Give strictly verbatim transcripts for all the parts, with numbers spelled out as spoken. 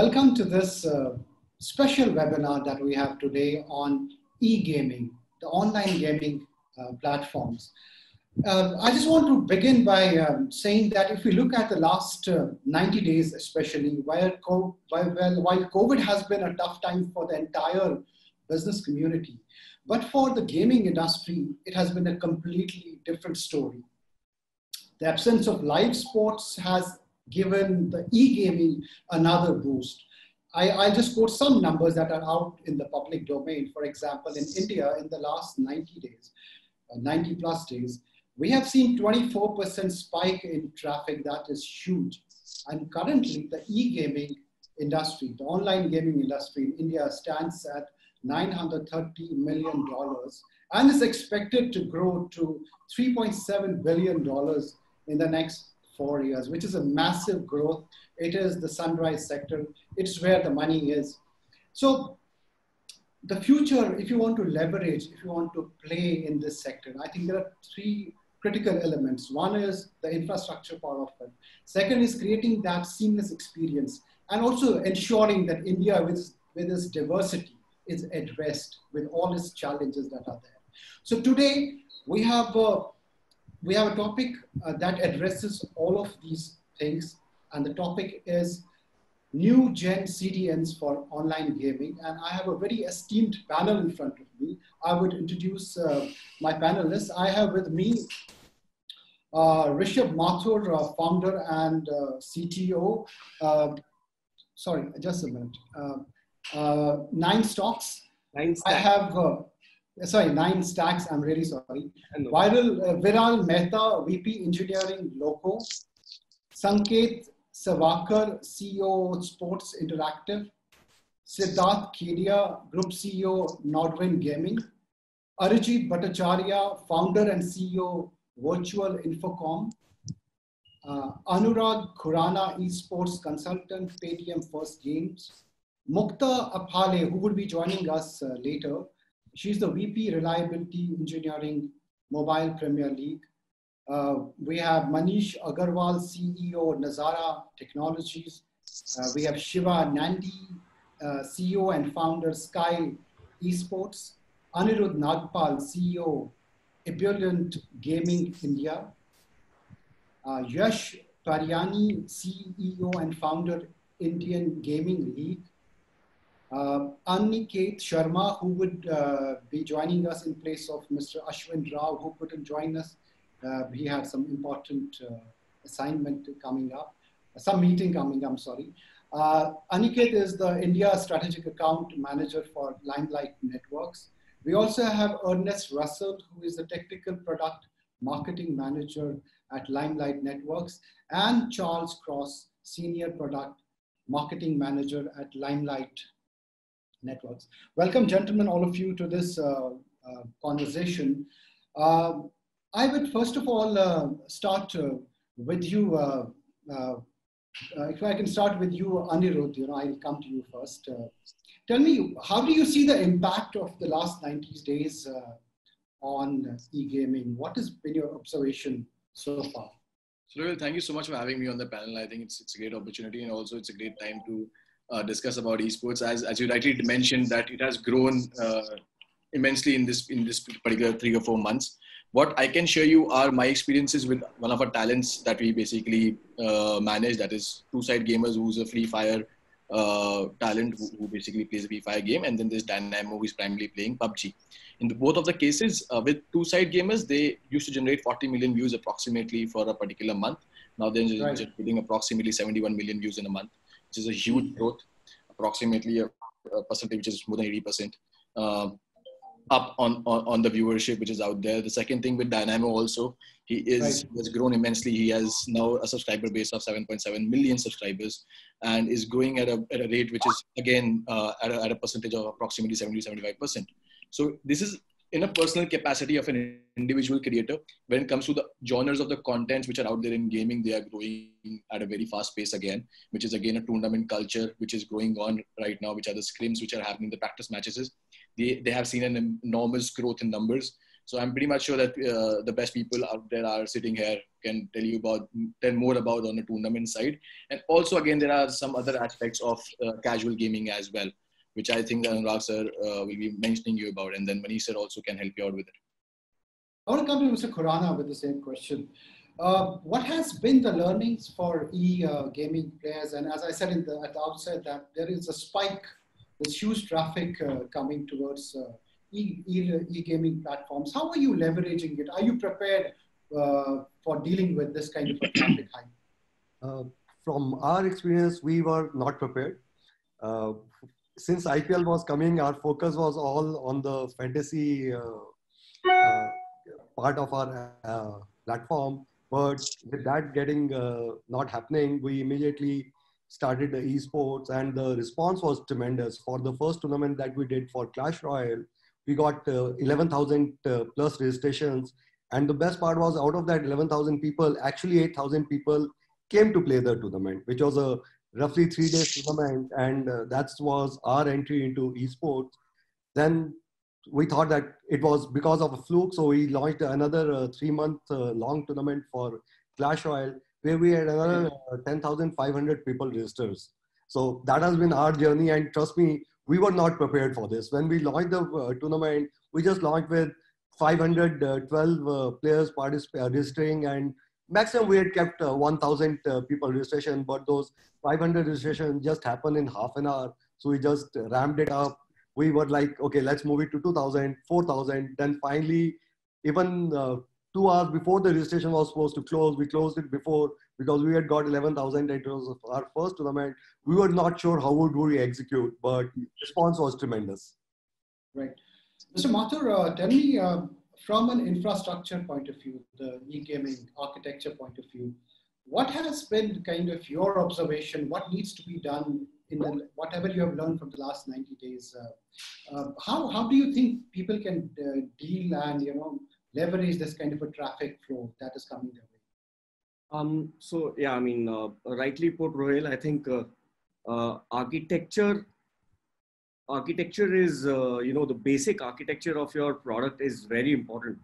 Welcome to this uh, special webinar that we have today on e-gaming, the online gaming uh, platforms. Uh, I just want to begin by um, saying that if we look at the last uh, ninety days, especially while, co while, while COVID has been a tough time for the entire business community, but for the gaming industry, it has been a completely different story. The absence of live sports has given the e-gaming another boost. I, I'll just quote some numbers that are out in the public domain. For example, in India, in the last ninety days, uh, ninety plus days, we have seen twenty-four percent spike in traffic. That is huge. And currently the e-gaming industry, the online gaming industry in India stands at nine hundred thirty million dollars and is expected to grow to three point seven billion dollars in the next four years, which is a massive growth. It is the sunrise sector. It's where the money is. So the future, if you want to leverage, if you want to play in this sector, I think there are three critical elements. One is the infrastructure part of it. Second is creating that seamless experience and also ensuring that India with, with its diversity is addressed with all its challenges that are there. So today we have a, we have a topic uh, that addresses all of these things. And the topic is new gen C D Ns for online gaming. And I have a very esteemed panel in front of me. I would introduce uh, my panelists. I have with me uh, Rishabh Mathur, uh, founder and uh, C T O. Uh, sorry, just a minute. Uh, Uh, Nine Stocks. Nine Stacks. I have, uh, sorry, Nine Stacks. I'm really sorry. Hello. Viral, uh, Viral Mehta, V P Engineering, Loco. Sanket Savkar, C E O, Sports Interactive. Siddharth Kedia, Group C E O, Nodwin Gaming. Arjit Bhattacharya, Founder and C E O, Virtual Infocom. Uh, Anurag Khurana, Esports Consultant, Paytm First Games. Mukta Appale, who will be joining us uh, later. She's the V P Reliability Engineering, Mobile Premier League. Uh, we have Manish Agarwal, C E O, Nazara Technologies. Uh, we have Shiva Nandi, uh, C E O and founder, Sky Esports. Anirudh Nagpal, C E O, Ebullient Gaming India. Uh, Yash Paryani, C E O and founder, Indian Gaming League. Uh, Aniket Sharma, who would uh, be joining us in place of Mister Ashwin Rao, who couldn't join us. Uh, he had some important uh, assignment coming up, some meeting coming up, I'm sorry. Uh, Aniket is the India Strategic Account Manager for Limelight Networks. We also have Ernest Russell, who is the Technical Product Marketing Manager at Limelight Networks, and Charles Cross, Senior Product Marketing Manager at Limelight Networks. Welcome, gentlemen, all of you to this uh, uh, conversation. Uh, I would first of all uh, start uh, with you. Uh, uh, uh, if I can start with you, Anirudh, you know, I'll come to you first. Uh, tell me, how do you see the impact of the last ninety days uh, on e-gaming? What has been your observation so far? So, thank you so much for having me on the panel. I think it's, it's a great opportunity, and also it's a great time to Uh, discuss about esports. As as you rightly mentioned, that it has grown uh, immensely in this in this particular three or four months. What I can share you are my experiences with one of our talents that we basically uh, manage. That is Two Side Gamers, who's a Free Fire uh, talent who, who basically plays a Free Fire game, and then there's Dynamo, who's primarily playing P U B G. In the, both of the cases, uh, with Two Side Gamers, they used to generate forty million views approximately for a particular month. Now they're right. generating approximately seventy-one million views in a month, which is a huge growth, approximately a, a percentage which is more than eighty percent uh, up on, on, on the viewership which is out there. The second thing with Dynamo also, he is right. has grown immensely. He has now a subscriber base of seven point seven million subscribers and is growing at a, at a rate which is again uh, at, a, at a percentage of approximately seventy to seventy-five percent. So this is in a personal capacity of an individual creator. When it comes to the genres of the contents which are out there in gaming, they are growing at a very fast pace again, which is again a tournament culture which is going on right now, which are the scrims which are happening, the practice matches. They, they have seen an enormous growth in numbers. So I'm pretty much sure that uh, the best people out there are sitting here can tell you about, tell more about on the tournament side. And also, again, there are some other aspects of uh, casual gaming as well, which I think Anurag sir uh, will be mentioning you about. And then Manish sir also can help you out with it. I want to come to Mister Khurana with the same question. Uh, what has been the learnings for e-gaming uh, players? And as I said in the, at the outset, that there is a spike, this huge traffic uh, coming towards uh, E, e, e-gaming platforms. How are you leveraging it? Are you prepared uh, for dealing with this kind of traffic hype? Uh, from our experience, we were not prepared. Uh, since I P L was coming, our focus was all on the fantasy uh, uh, part of our uh, platform. But with that getting uh, not happening, we immediately started the esports, and the response was tremendous. For the first tournament that we did for Clash Royale, we got uh, eleven thousand uh, plus registrations. And the best part was, out of that eleven thousand people, actually eight thousand people came to play the tournament, which was a roughly three day tournament. And uh, that was our entry into esports. Then we thought that it was because of a fluke. So we launched another uh, three month uh, long tournament for Clash Royale, where we had another uh, ten thousand five hundred people registers. So that has been our journey. And trust me, we were not prepared for this. When we launched the uh, tournament, we just launched with five hundred twelve uh, players participating, registering, and maximum we had kept uh, one thousand uh, people registration, but those five hundred registrations just happened in half an hour. So we just ramped it up. We were like, okay, let's move it to two thousand, four thousand. Then finally, even uh, two hours before the registration was supposed to close, we closed it before, because we had got eleven thousand. It was our first tournament. We were not sure how would we execute, but response was tremendous. Right. Mister Mathur, uh, tell me, uh, from an infrastructure point of view, the e-gaming architecture point of view, what has been kind of your observation? What needs to be done in the, whatever you have learned from the last ninety days? Uh, uh, how, how do you think people can uh, deal and, you know, leverage this kind of a traffic flow that is coming their way? Um, so, yeah, I mean, uh, rightly put, Rohel, I think uh, uh, architecture, architecture is, uh, you know, the basic architecture of your product is very important.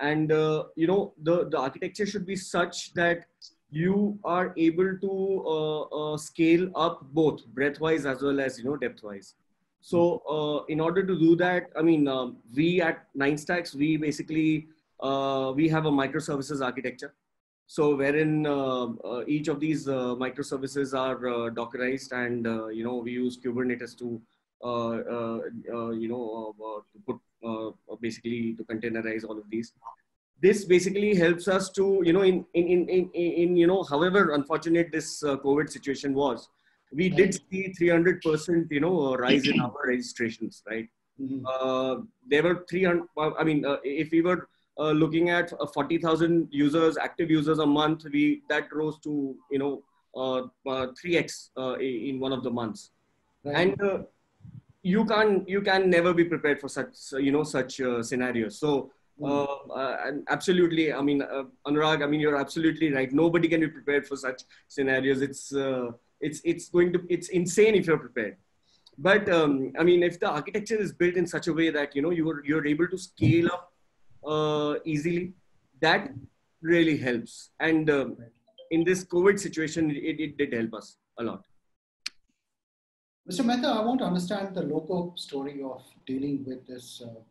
And, uh, you know, the, the architecture should be such that you are able to uh, uh, scale up both breadth-wise as well as, you know, depth-wise. So, uh, in order to do that, I mean, uh, we at Nine Stacks, we basically, uh, we have a microservices architecture. So wherein uh, uh, each of these uh, microservices are uh, Dockerized, and uh, you know, we use Kubernetes to uh, uh, uh, you know uh, to put uh, basically to containerize all of these. This basically helps us to, you know, in in in in, in you know, however unfortunate this uh, COVID situation was, we did see three hundred percent you know rise in our registrations, right? Mm-hmm. Uh, there were three hundred. I mean, uh, if we were Uh, looking at uh, forty thousand users, active users a month, we that rose to, you know, uh, uh, three X uh, in one of the months. Right. And uh, you can you can never be prepared for such, you know, such uh, scenarios. So uh, uh, absolutely, I mean, uh, Anurag, I mean, you're absolutely right. Nobody can be prepared for such scenarios. It's uh, it's it's going to it's insane if you're prepared. But um, I mean, if the architecture is built in such a way that, you know, you're you're able to scale up uh easily, that really helps. And uh, in this COVID situation, it, it did help us a lot. Mister Mehta, I want to understand the Loco story of dealing with this uh,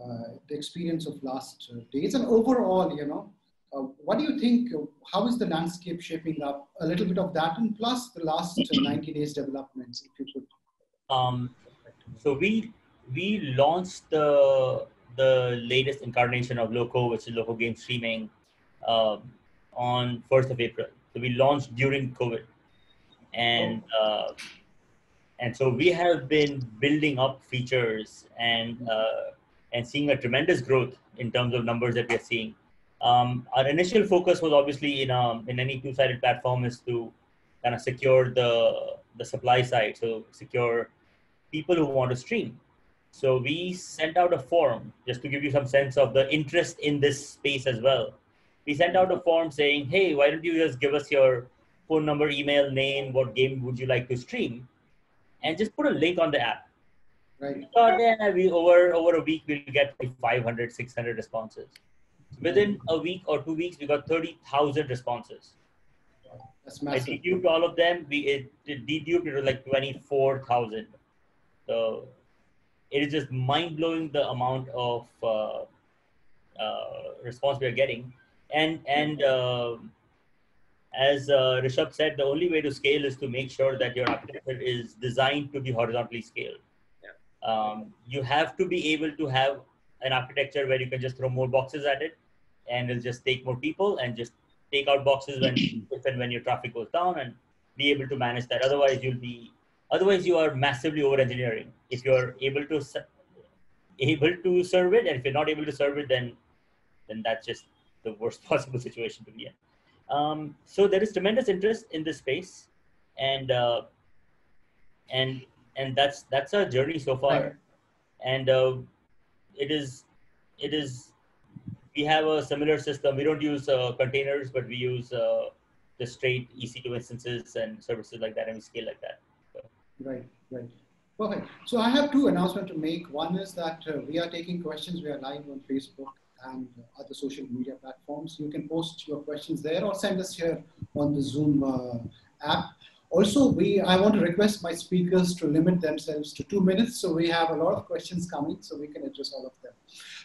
uh, the experience of last days, and overall, you know, uh, what do you think, how is the landscape shaping up? A little bit of that, and plus the last ninety days developments, if you could. Um, so we we launched the the latest incarnation of Loco, which is Loco Game Streaming, uh, on first of April. So we launched during COVID. And uh, and so we have been building up features and uh, and seeing a tremendous growth in terms of numbers that we are seeing. Um, our initial focus was obviously in, um, in any two-sided platform is to kind of secure the, the supply side, so secure people who want to stream. So we sent out a form, just to give you some sense of the interest in this space as well. We sent out a form saying, hey, why don't you just give us your phone number, email, name, what game would you like to stream? And just put a link on the app. Right. We thought, yeah, we over over a week we'll get five hundred, six hundred responses. Within a week or two weeks, we got thirty thousand responses. That's massive. I deduped all of them. We it, it deduped it was like twenty-four thousand. So it is just mind blowing the amount of uh, uh, response we are getting. And and uh, as uh, Rishabh said, the only way to scale is to make sure that your architecture is designed to be horizontally scaled. Yeah. Um, you have to be able to have an architecture where you can just throw more boxes at it, and it'll just take more people and just take out boxes when and when your traffic goes down, and be able to manage that. Otherwise, you'll be otherwise you are massively over-engineering. If you're able to able to serve it, and if you're not able to serve it, then then that's just the worst possible situation to be in. Um, so there is tremendous interest in this space, and uh, and and that's that's our journey so far. And uh, it is it is we have a similar system. We don't use uh, containers, but we use uh, the straight E C two instances and services like that, and we scale like that. So. Right, right. Perfect. So I have two announcements to make. One is that uh, we are taking questions. We are live on Facebook and other social media platforms. You can post your questions there or send us here on the Zoom uh, app. Also, we I want to request my speakers to limit themselves to two minutes. So we have a lot of questions coming, so we can address all of them.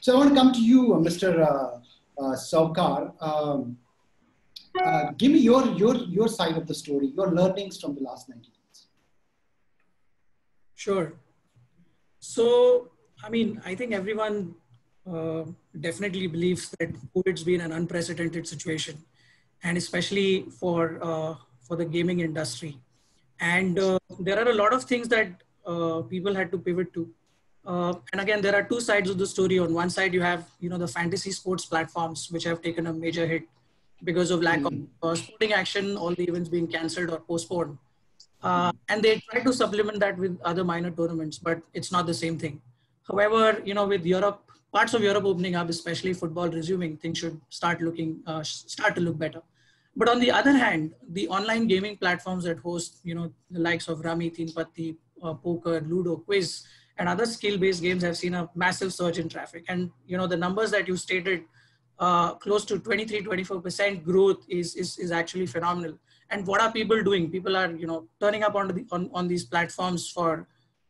So I want to come to you, uh, Mister Uh, uh, Savkar. Um, uh, give me your, your, your side of the story, your learnings from the last ninety days. Sure. So, I mean, I think everyone Uh, definitely believes that COVID's been an unprecedented situation, and especially for uh, for the gaming industry. And uh, there are a lot of things that uh, people had to pivot to. Uh, and again, there are two sides of the story. On one side, you have you know the fantasy sports platforms, which have taken a major hit because of lack mm-hmm. of uh, sporting action, all the events being cancelled or postponed. Uh, and they try to supplement that with other minor tournaments, but it's not the same thing. However, you know with Europe, parts of Europe opening up, especially football resuming, things should start looking uh, start to look better. But on the other hand, the online gaming platforms that host, you know, the likes of Rummy, Teen Patti, uh, poker, Ludo, Quiz, and other skill-based games have seen a massive surge in traffic. And you know, the numbers that you stated, uh, close to twenty-three, twenty-four percent growth is is is actually phenomenal. And what are people doing? People are, you know, turning up on the, on on these platforms for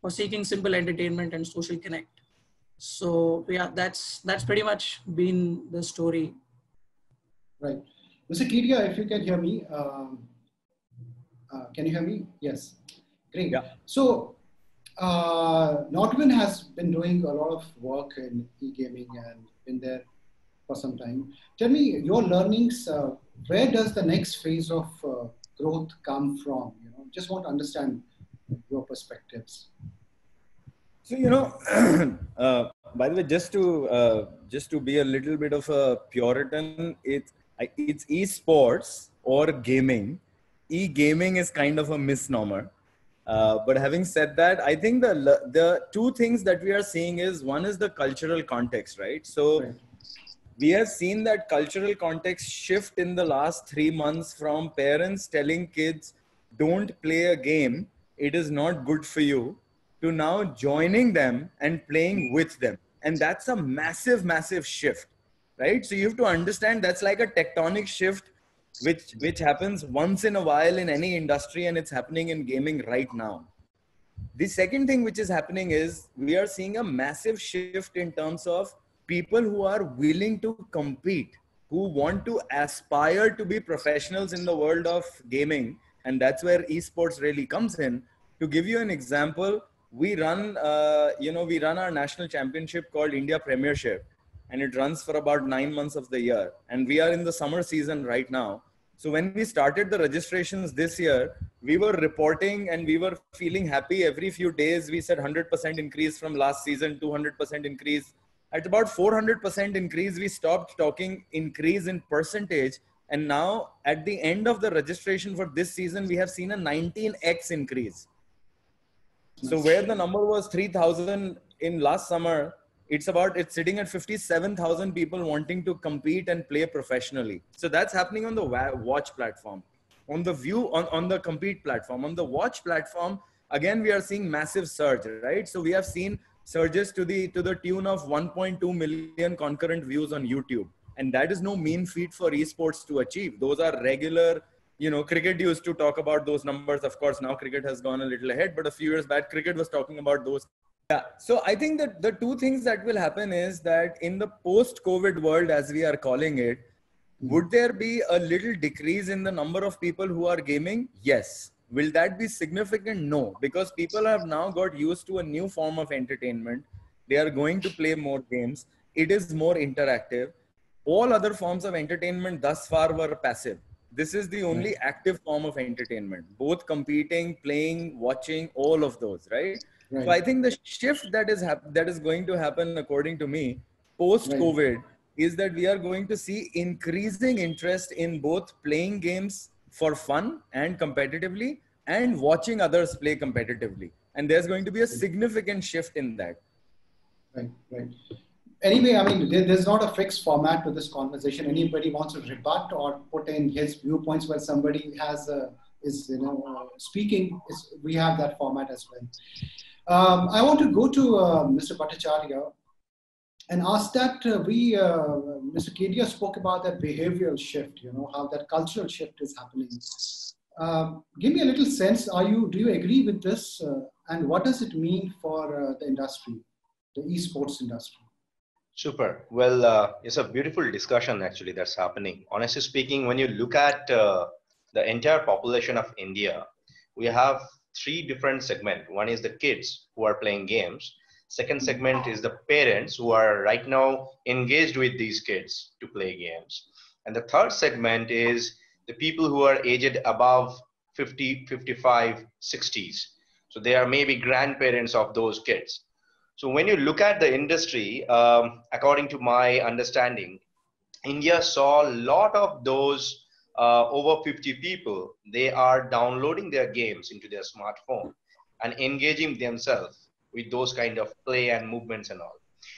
for seeking simple entertainment and social connect. So yeah, that's that's pretty much been the story. Right, Mister Kedia, if you can hear me, um, uh, can you hear me? Yes, great. Yeah. So uh, Nodwin has been doing a lot of work in e-gaming and been there for some time. Tell me your learnings. Uh, where does the next phase of uh, growth come from? You know, just want to understand your perspectives. So you know, uh, by the way, just to uh, just to be a little bit of a Puritan, it's it's esports or gaming. E-gaming is kind of a misnomer. Uh, but having said that, I think the the two things that we are seeing is one is the cultural context, right? So right. we have seen that cultural context shift in the last three months from parents telling kids, "Don't play a game; it is not good for you," to now joining them and playing with them. And that's a massive, massive shift, right? So you have to understand that's like a tectonic shift, which, which happens once in a while in any industry, and it's happening in gaming right now. The second thing which is happening is we are seeing a massive shift in terms of people who are willing to compete, who want to aspire to be professionals in the world of gaming. And that's where esports really comes in. To give you an example, we run, uh, you know, we run our national championship called India Premiership, and it runs for about nine months of the year. And we are in the summer season right now. So when we started the registrations this year, we were reporting and we were feeling happy every few days. We said one hundred percent increase from last season, two hundred percent increase. At about four hundred percent increase, we stopped talking increase in percentage. And now at the end of the registration for this season, we have seen a nineteen X increase. So where the number was three thousand in last summer, it's about, it's sitting at fifty-seven thousand people wanting to compete and play professionally. So that's happening on the watch platform, on the view, on, on the compete platform. On the watch platform, again we are seeing massive surge, right? So we have seen surges to the to the tune of one point two million concurrent views on YouTube, and that is no mean feat for esports to achieve. Those are regular, you know, cricket used to talk about those numbers. Of course, now cricket has gone a little ahead, but a few years back, cricket was talking about those. Yeah. So I think that the two things that will happen is that in the post-COVID world, as we are calling it, would there be a little decrease in the number of people who are gaming? Yes. Will that be significant? No, because people have now got used to a new form of entertainment. They are going to play more games. It is more interactive. All other forms of entertainment thus far were passive. This is the only active form of entertainment, both competing, playing, watching, all of those, right? Right. So I think the shift that is that is going to happen, according to me, post-COVID, right, is that we are going to see increasing interest in both playing games for fun and competitively and watching others play competitively. And there's going to be a significant shift in that. Right, right. Anyway, I mean, there, there's not a fixed format to this conversation. Anybody wants to rebut or put in his viewpoints where somebody has a, is you know uh, speaking. Is, we have that format as well. Um, I want to go to uh, Mister Bhattacharya and ask that uh, we, uh, Mister Kedia spoke about that behavioral shift. You know how that cultural shift is happening. Um, give me a little sense. Are you? Do you agree with this? Uh, and what does it mean for uh, the industry, the esports industry? Super. Well, uh, it's a beautiful discussion actually that's happening. Honestly speaking, when you look at uh, the entire population of India, we have three different segments. One is the kids who are playing games. Second segment is the parents who are right now engaged with these kids to play games. And the third segment is the people who are aged above fifty, fifty-five, sixties. So they are maybe grandparents of those kids. So when you look at the industry, um, according to my understanding, India saw a lot of those uh, over fifty people, they are downloading their games into their smartphone and engaging themselves with those kind of play and movements and all.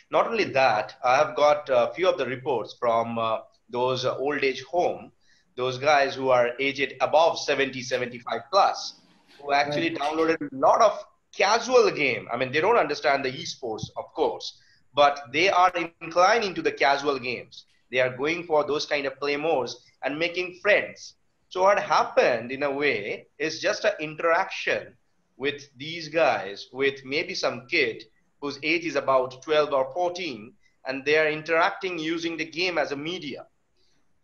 Not only that, I have got a few of the reports from uh, those old age home, those guys who are aged above seventy, seventy-five plus, who actually downloaded a lot of casual game. I mean, they don't understand the esports, of course, but they are inclining to the casual games. They are going for those kind of play modes and making friends. So what happened in a way is just an interaction with these guys, with maybe some kid whose age is about twelve or fourteen, and they are interacting using the game as a media.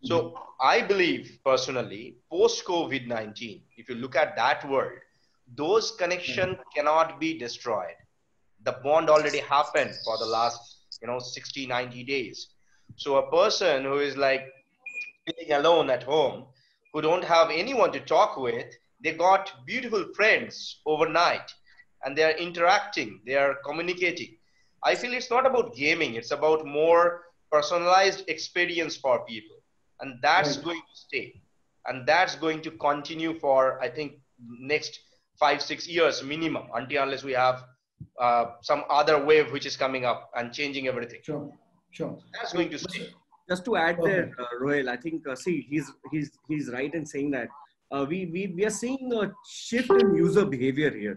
So mm-hmm. I believe personally, post-COVID nineteen, if you look at that world, those connections cannot be destroyed. The bond already happened for the last, you know, sixty, ninety days. So a person who is like sitting alone at home, who don't have anyone to talk with, they got beautiful friends overnight and they are interacting, they are communicating. I feel it's not about gaming, it's about more personalized experience for people. And that's going to stay. And that's going to continue for, I think, next five, six years minimum, until unless we have uh, some other wave which is coming up and changing everything. Sure, sure. That's going to stay. Just to add there, uh, Roel, I think, uh, see, he's, he's, he's right in saying that. Uh, we, we, we are seeing a shift in user behavior here,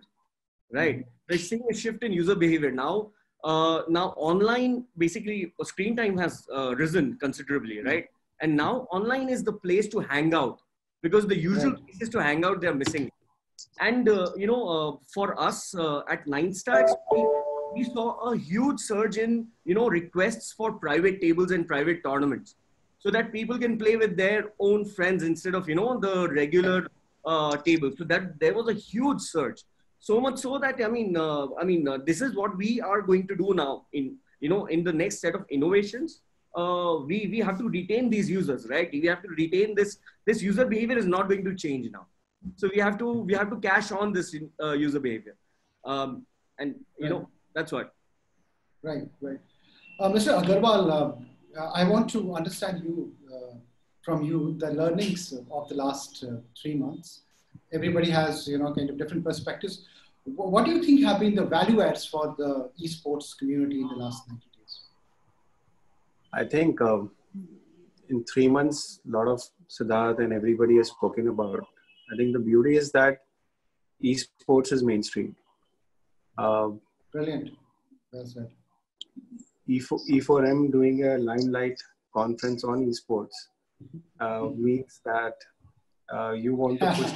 right? We're seeing a shift in user behavior. Now, uh, now online, basically, screen time has uh, risen considerably, right? And now online is the place to hang out, because the usual right. places to hang out, they're missing. And, uh, you know, uh, for us uh, at Nine Stacks, we, we saw a huge surge in, you know, requests for private tables and private tournaments, so that people can play with their own friends instead of, you know, the regular uh, tables. So that there was a huge surge. So much so that, I mean, uh, I mean, uh, this is what we are going to do now in, you know, in the next set of innovations. Uh, we, we have to retain these users, right? We have to retain this. This user behavior is not going to change now. So we have to we have to cash on this uh, user behavior, um, and you right. know that's what. Right, right. Uh, Mister Agarwal, uh, I want to understand you uh, from you the learnings of the last uh, three months. Everybody has you know kind of different perspectives. What do you think have been the value adds for the esports community in the last ninety days? I think um, in three months, a lot of Siddharth and everybody has spoken about. I think the beauty is that esports is mainstream. Uh, Brilliant. Well said. E four M doing a Limelight conference on esports uh, means that uh, you want to push.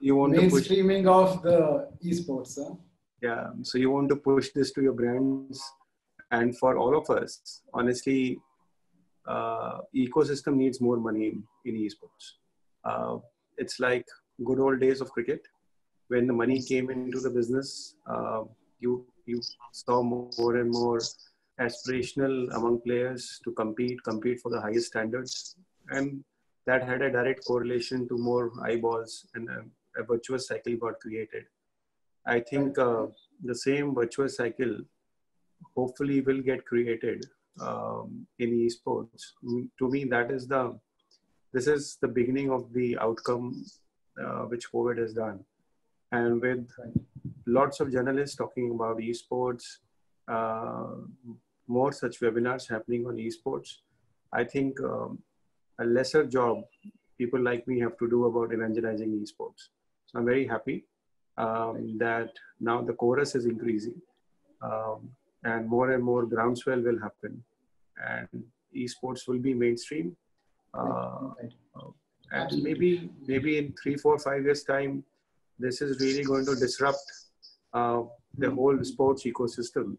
You want mainstreaming to push, of the esports. Huh? Yeah. So you want to push this to your brands, and for all of us, honestly, uh, ecosystem needs more money in, in esports. Uh, it's like good old days of cricket, when the money came into the business. Uh, you you saw more and more aspirational among players to compete, compete for the highest standards, and that had a direct correlation to more eyeballs, and a, a virtuous cycle got created. I think uh, the same virtuous cycle hopefully will get created um, in esports. To me, that is the this is the beginning of the outcome uh, which COVID has done, and with lots of journalists talking about esports, uh, more such webinars happening on esports. I think um, a lesser job people like me have to do about evangelizing esports. So I'm very happy um, that now the chorus is increasing, um, and more and more groundswell will happen, and esports will be mainstream. Uh, and maybe, maybe in three, four, five years time, this is really going to disrupt uh, the whole sports ecosystem.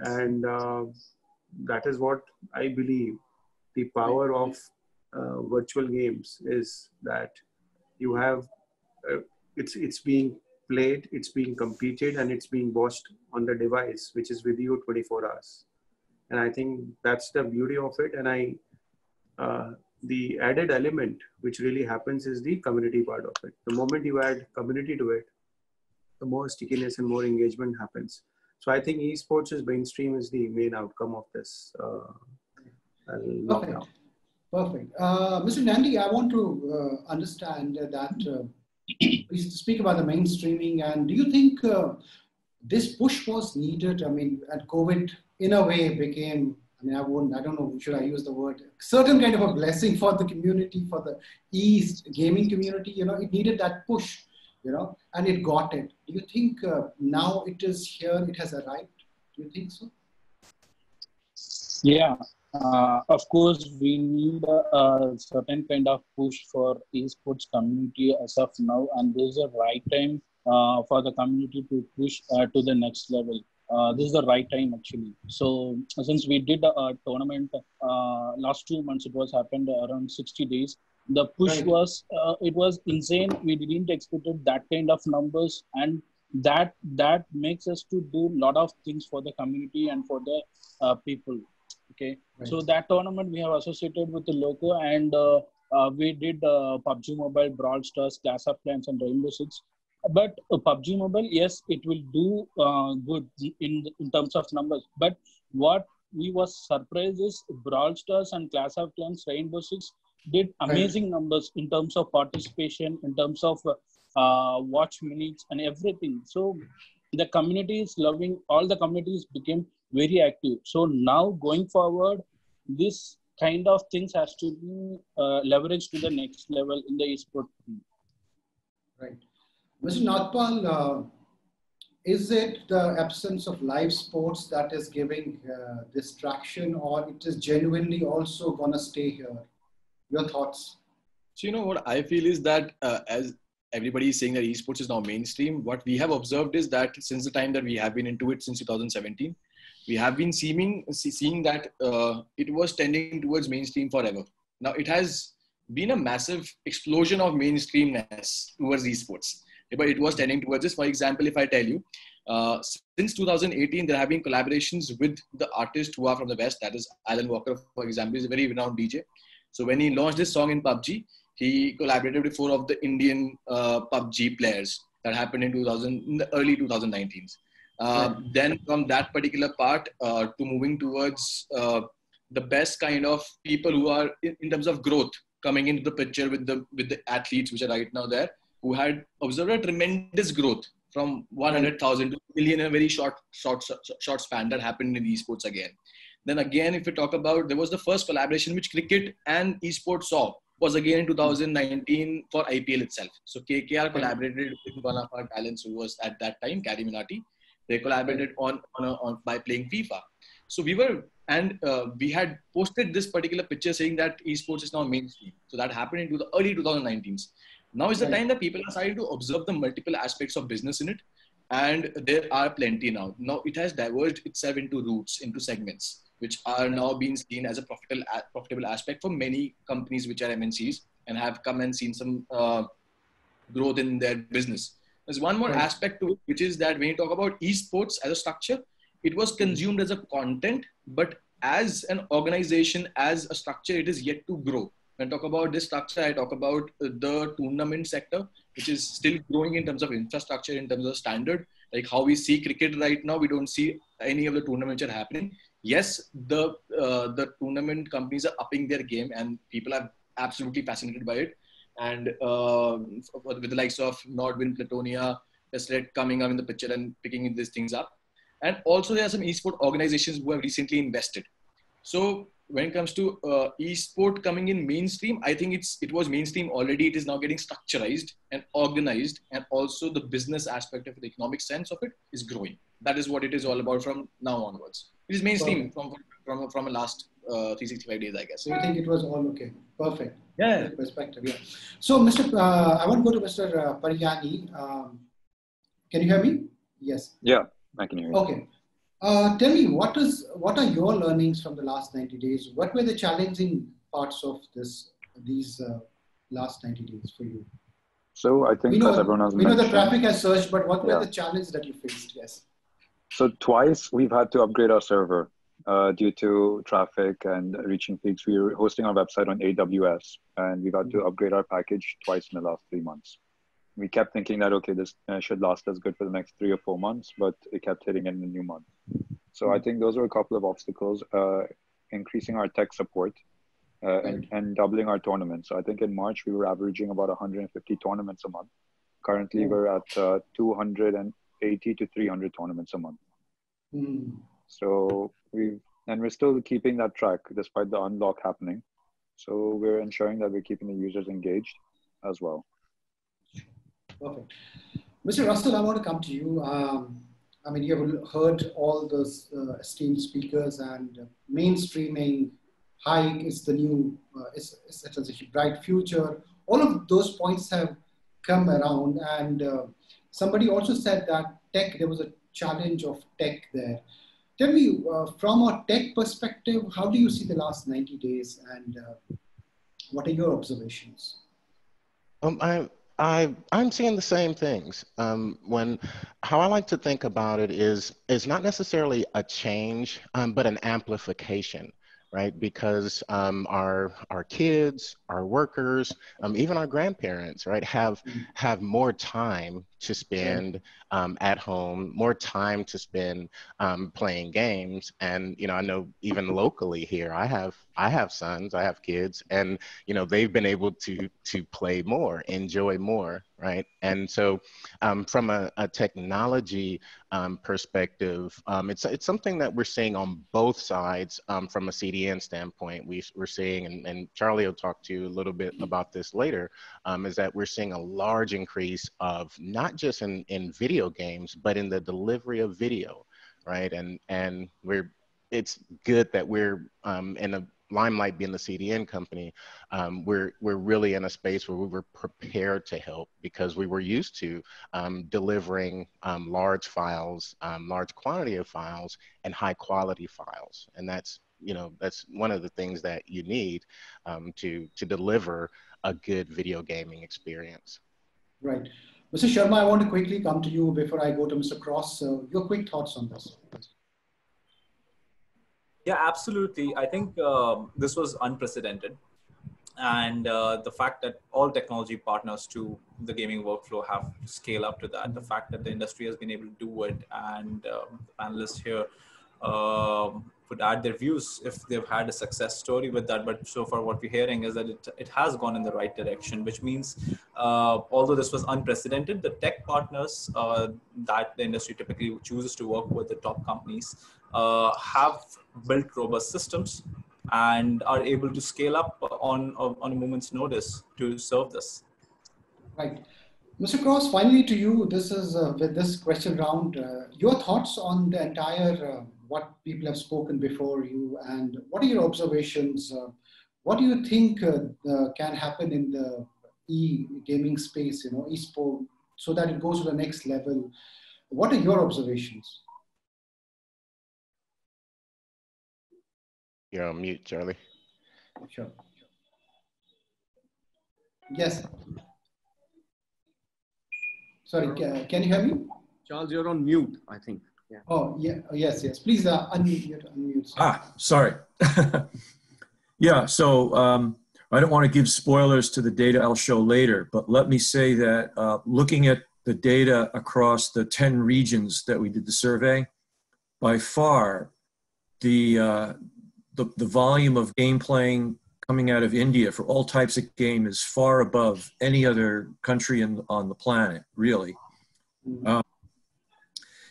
And uh, that is what I believe the power of Uh, virtual games is, that you have uh, it's it's being played, it's being competed, and it's being watched on the device which is with you twenty-four hours. And I think that's the beauty of it. And I uh, the added element which really happens is the community part of it. The moment you add community to it, the more stickiness and more engagement happens. So I think esports is mainstream is the main outcome of this uh, lockdown. Perfect. Uh, Mister Nandi, I want to uh, understand that we uh, speak about the mainstreaming, and do you think uh, this push was needed? I mean, at COVID, in a way, became, I mean, I won't, I don't know, should I use the word, certain kind of a blessing for the community, for the East gaming community, you know, it needed that push, you know, and it got it. Do you think uh, now it is here, it has arrived? Do you think so? Yeah. Uh, of course, we need a, a certain kind of push for esports community as of now, and this is the right time uh, for the community to push uh, to the next level. Uh, this is the right time actually. So since we did a, a tournament uh, last two months, it was happened around sixty days. The push right. was uh, it was insane. We didn't expect that kind of numbers, and that that makes us to do a lot of things for the community and for the uh, people. Okay, right. So that tournament we have associated with the Loco, and uh, uh, we did uh, P U B G Mobile, Brawl Stars, Clash of Clans, and Rainbow Six. But uh, P U B G Mobile, yes, it will do uh, good in in terms of numbers. But what we was surprised is Brawl Stars and Clash of Clans, Rainbow Six did amazing right. numbers in terms of participation, in terms of uh, watch minutes and everything. So the community is loving. All the communities became very active. So now going forward, this kind of things has to be uh, leveraged to the next level in the esports team. Right. Mister Nodwin, uh, is it the absence of live sports that is giving uh, this traction, or it is genuinely also gonna stay here? Your thoughts? So you know what I feel is that uh, as everybody is saying that esports is now mainstream, what we have observed is that since the time that we have been into it since two thousand seventeen, we have been seeming, seeing that uh, it was tending towards mainstream forever. Now, it has been a massive explosion of mainstreamness towards esports, but it was tending towards this. For example, if I tell you, uh, since two thousand eighteen, there have been collaborations with the artists who are from the West. That is Alan Walker, for example, is a very renowned D J. So when he launched this song in P U B G, he collaborated with four of the Indian uh, P U B G players. That happened in two thousand, in the early two thousand nineteens. Uh, then from that particular part uh, to moving towards uh, the best kind of people who are in, in terms of growth coming into the picture with the with the athletes which are right now there, who had observed a tremendous growth from one hundred thousand to a million in a very short, short, short span. That happened in esports again. Then again, if we talk about, there was the first collaboration which cricket and esports saw was again in two thousand nineteen for I P L itself. So K K R collaborated with one of our talents who was at that time, Gary Minati. They collaborated on, on, a, on by playing FIFA. So we were, and uh, we had posted this particular picture saying that esports is now mainstream. So that happened into the early two thousand nineteens. Now is the time that people are starting to observe the multiple aspects of business in it. And there are plenty now. Now it has diverged itself into routes, into segments, which are now being seen as a profitable, profitable aspect for many companies which are M N Cs and have come and seen some uh, growth in their business. There's one more aspect to it, which is that when you talk about esports as a structure, it was consumed as a content, but as an organization, as a structure, it is yet to grow. When I talk about this structure, I talk about the tournament sector, which is still growing in terms of infrastructure, in terms of standard. Like how we see cricket right now, we don't see any of the tournaments are happening. Yes, the, uh, the tournament companies are upping their game and people are absolutely fascinated by it. And uh, with the likes of Nodwin, Platonia, Teslet coming up in the picture and picking these things up. And also there are some eSport organizations who have recently invested. So when it comes to uh, eSport coming in mainstream, I think it's it was mainstream already. It is now getting structurized and organized, and also the business aspect of the economic sense of it is growing. That is what it is all about from now onwards. It is mainstream from, from, from the last uh, three sixty-five days, I guess. So you think it was all okay. Perfect. Yeah. Perspective, yeah. So Mister Uh, I want to go to Mister Uh, Pariyani. Um, can you hear me? Yes. Yeah. I can hear you. Okay. Uh, tell me, what is what are your learnings from the last ninety days? What were the challenging parts of this these uh, last ninety days for you? So I think we know, as everyone has we know the traffic has surged, but what yeah. were the challenges that you faced? Yes. So twice we've had to upgrade our server uh, due to traffic and reaching peaks. We were hosting our website on A W S, and we've had mm-hmm. to upgrade our package twice in the last three months. We kept thinking that, okay, this should last us good for the next three or four months, but it kept hitting in the new month. So I think those are a couple of obstacles, uh, increasing our tech support uh, and, and doubling our tournaments. So I think in March, we were averaging about one hundred fifty tournaments a month. Currently, we're at uh, two hundred eighty to three hundred tournaments a month. Mm. So we've, and we're still keeping that track despite the unlock happening. So we're ensuring that we're keeping the users engaged as well. Perfect. Mister Russell, I want to come to you. Um, I mean, you have heard all those uh, esteemed speakers, and uh, mainstreaming, high is the new, uh, it's, it's, it's a bright future. All of those points have come around, and uh, somebody also said that tech, there was a challenge of tech there. Tell me, uh, from a tech perspective, how do you see the last ninety days, and uh, what are your observations? Um, I. I, I'm seeing the same things. Um, when, how I like to think about it is, is not necessarily a change, um, but an amplification, right? Because um, our, our kids, our workers, um, even our grandparents, right, have, have more time to spend um, at home, more time to spend um, playing games. And, you know, I know even locally here, I have, I have sons, I have kids, and, you know, they've been able to, to play more, enjoy more, right? And so um, from a, a technology um, perspective, um, it's, it's something that we're seeing on both sides um, from a C D N standpoint. We, we're seeing, and, and Charlie will talk to you a little bit about this later, um, is that we're seeing a large increase of not Not just in, in video games, but in the delivery of video, right? And and we're it's good that we're um, in a Limelight being the C D N company. Um, we're we're really in a space where we were prepared to help because we were used to um, delivering um, large files, um, large quantity of files, and high quality files. And that's you know that's one of the things that you need um, to to deliver a good video gaming experience. Right. Mister Sharma, I want to quickly come to you before I go to Mister Cross. So your quick thoughts on this. Yeah, absolutely. I think um, this was unprecedented. And uh, the fact that all technology partners to the gaming workflow have scaled up to that, the fact that the industry has been able to do it, and um, the panelists here uh, would add their views if they've had a success story with that. But so far what we're hearing is that it, it has gone in the right direction, which means Uh, although this was unprecedented, the tech partners uh, that the industry typically chooses to work with, the top companies, uh, have built robust systems and are able to scale up on, on a moment's notice to serve this. Right. Mister Cross, finally to you, this is uh, with this question round, uh, your thoughts on the entire, uh, what people have spoken before you, and what are your observations? Uh, what do you think uh, uh, can happen in the e-gaming space, you know, e-sport, so that it goes to the next level? What are your observations? You're on mute, Charlie. Sure. Yes. Sorry, uh, can you hear me? Charles, you're on mute, I think. Yeah. Oh, yeah. Oh, yes, yes. Please uh, unmute. unmute. Ah, sorry. Yeah, so um, I don't want to give spoilers to the data I'll show later, but let me say that uh, looking at the data across the ten regions that we did the survey, by far, the, uh, the, the volume of game playing coming out of India for all types of game is far above any other country in, on the planet, really. Um,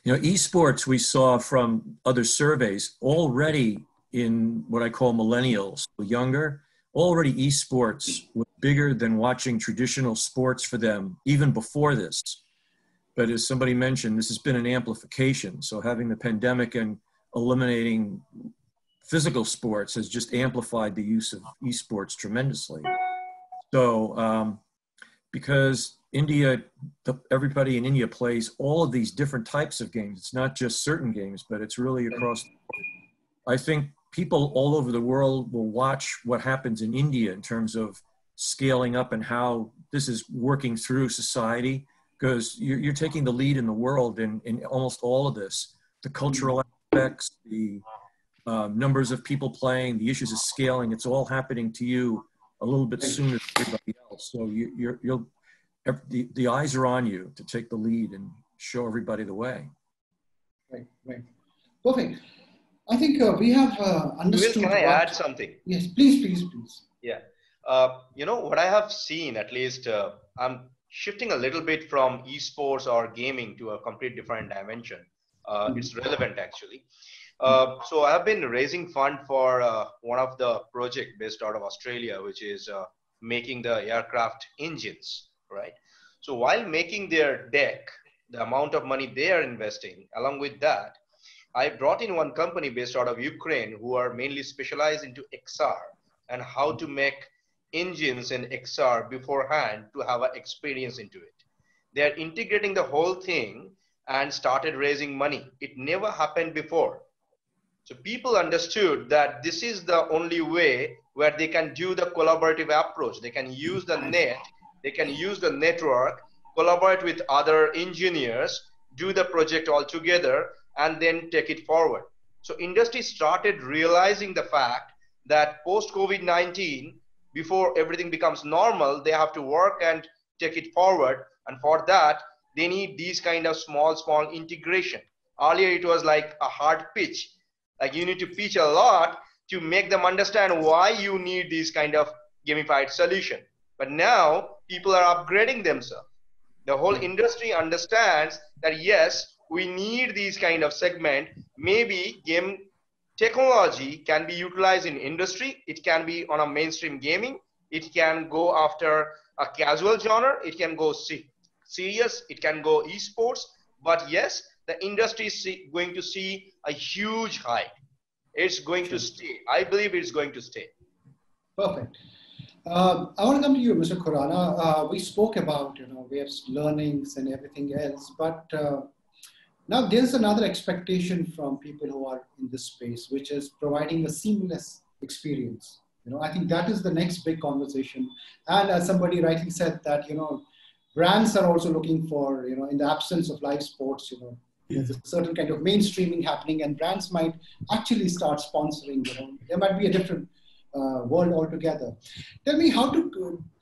you know, esports we saw from other surveys already in what I call millennials, younger, already esports was bigger than watching traditional sports for them even before this. But as somebody mentioned, this has been an amplification. So having the pandemic and eliminating physical sports has just amplified the use of esports tremendously. So um, because India, the, everybody in India plays all of these different types of games. It's not just certain games, but it's really across the board. I think people all over the world will watch what happens in India in terms of scaling up and how this is working through society, because you're, you're taking the lead in the world in, in almost all of this. The cultural aspects, the Uh, numbers of people playing, the issues of scaling, it's all happening to you a little bit sooner than everybody else. So you, you're, you'll, the, the eyes are on you to take the lead and show everybody the way. Right, right. Perfect. I think uh, we have uh, understood. Will, can I add something? Yes, please, please, please. Yeah. Uh, you know, what I have seen, at least, uh, I'm shifting a little bit from esports or gaming to a complete different dimension. Uh, mm-hmm. It's relevant, actually. Uh, so I've been raising fund for uh, one of the project based out of Australia, which is uh, making the aircraft engines, right? So while making their deck, the amount of money they are investing, along with that, I brought in one company based out of Ukraine who are mainly specialized into X R and how to make engines in X R beforehand to have an experience into it. They are integrating the whole thing and started raising money. It never happened before. So people understood that this is the only way where they can do the collaborative approach. They can use the net, they can use the network, collaborate with other engineers, do the project all together, and then take it forward. So industry started realizing the fact that post COVID nineteen, before everything becomes normal, they have to work and take it forward. And for that, they need these kind of small, small integration. Earlier, it was like a hard pitch. Like you need to pitch a lot to make them understand why you need these kind of gamified solution. But now people are upgrading themselves. The whole industry understands that yes, we need these kind of segment. Maybe game technology can be utilized in industry. It can be on a mainstream gaming. It can go after a casual genre. It can go serious. It can go esports. But yes, the industry is going to see a huge hype. It's going to stay. I believe it's going to stay. Perfect. Uh, I want to come to you, Mister Khurana. Uh, we spoke about, you know, we have learnings and everything else, but uh, now there's another expectation from people who are in this space, which is providing a seamless experience. You know, I think that is the next big conversation. And as somebody rightly said that, you know, brands are also looking for, you know, in the absence of live sports, you know, there's a certain kind of mainstreaming happening, and brands might actually start sponsoring. You know, there might be a different uh, world altogether. Tell me how to,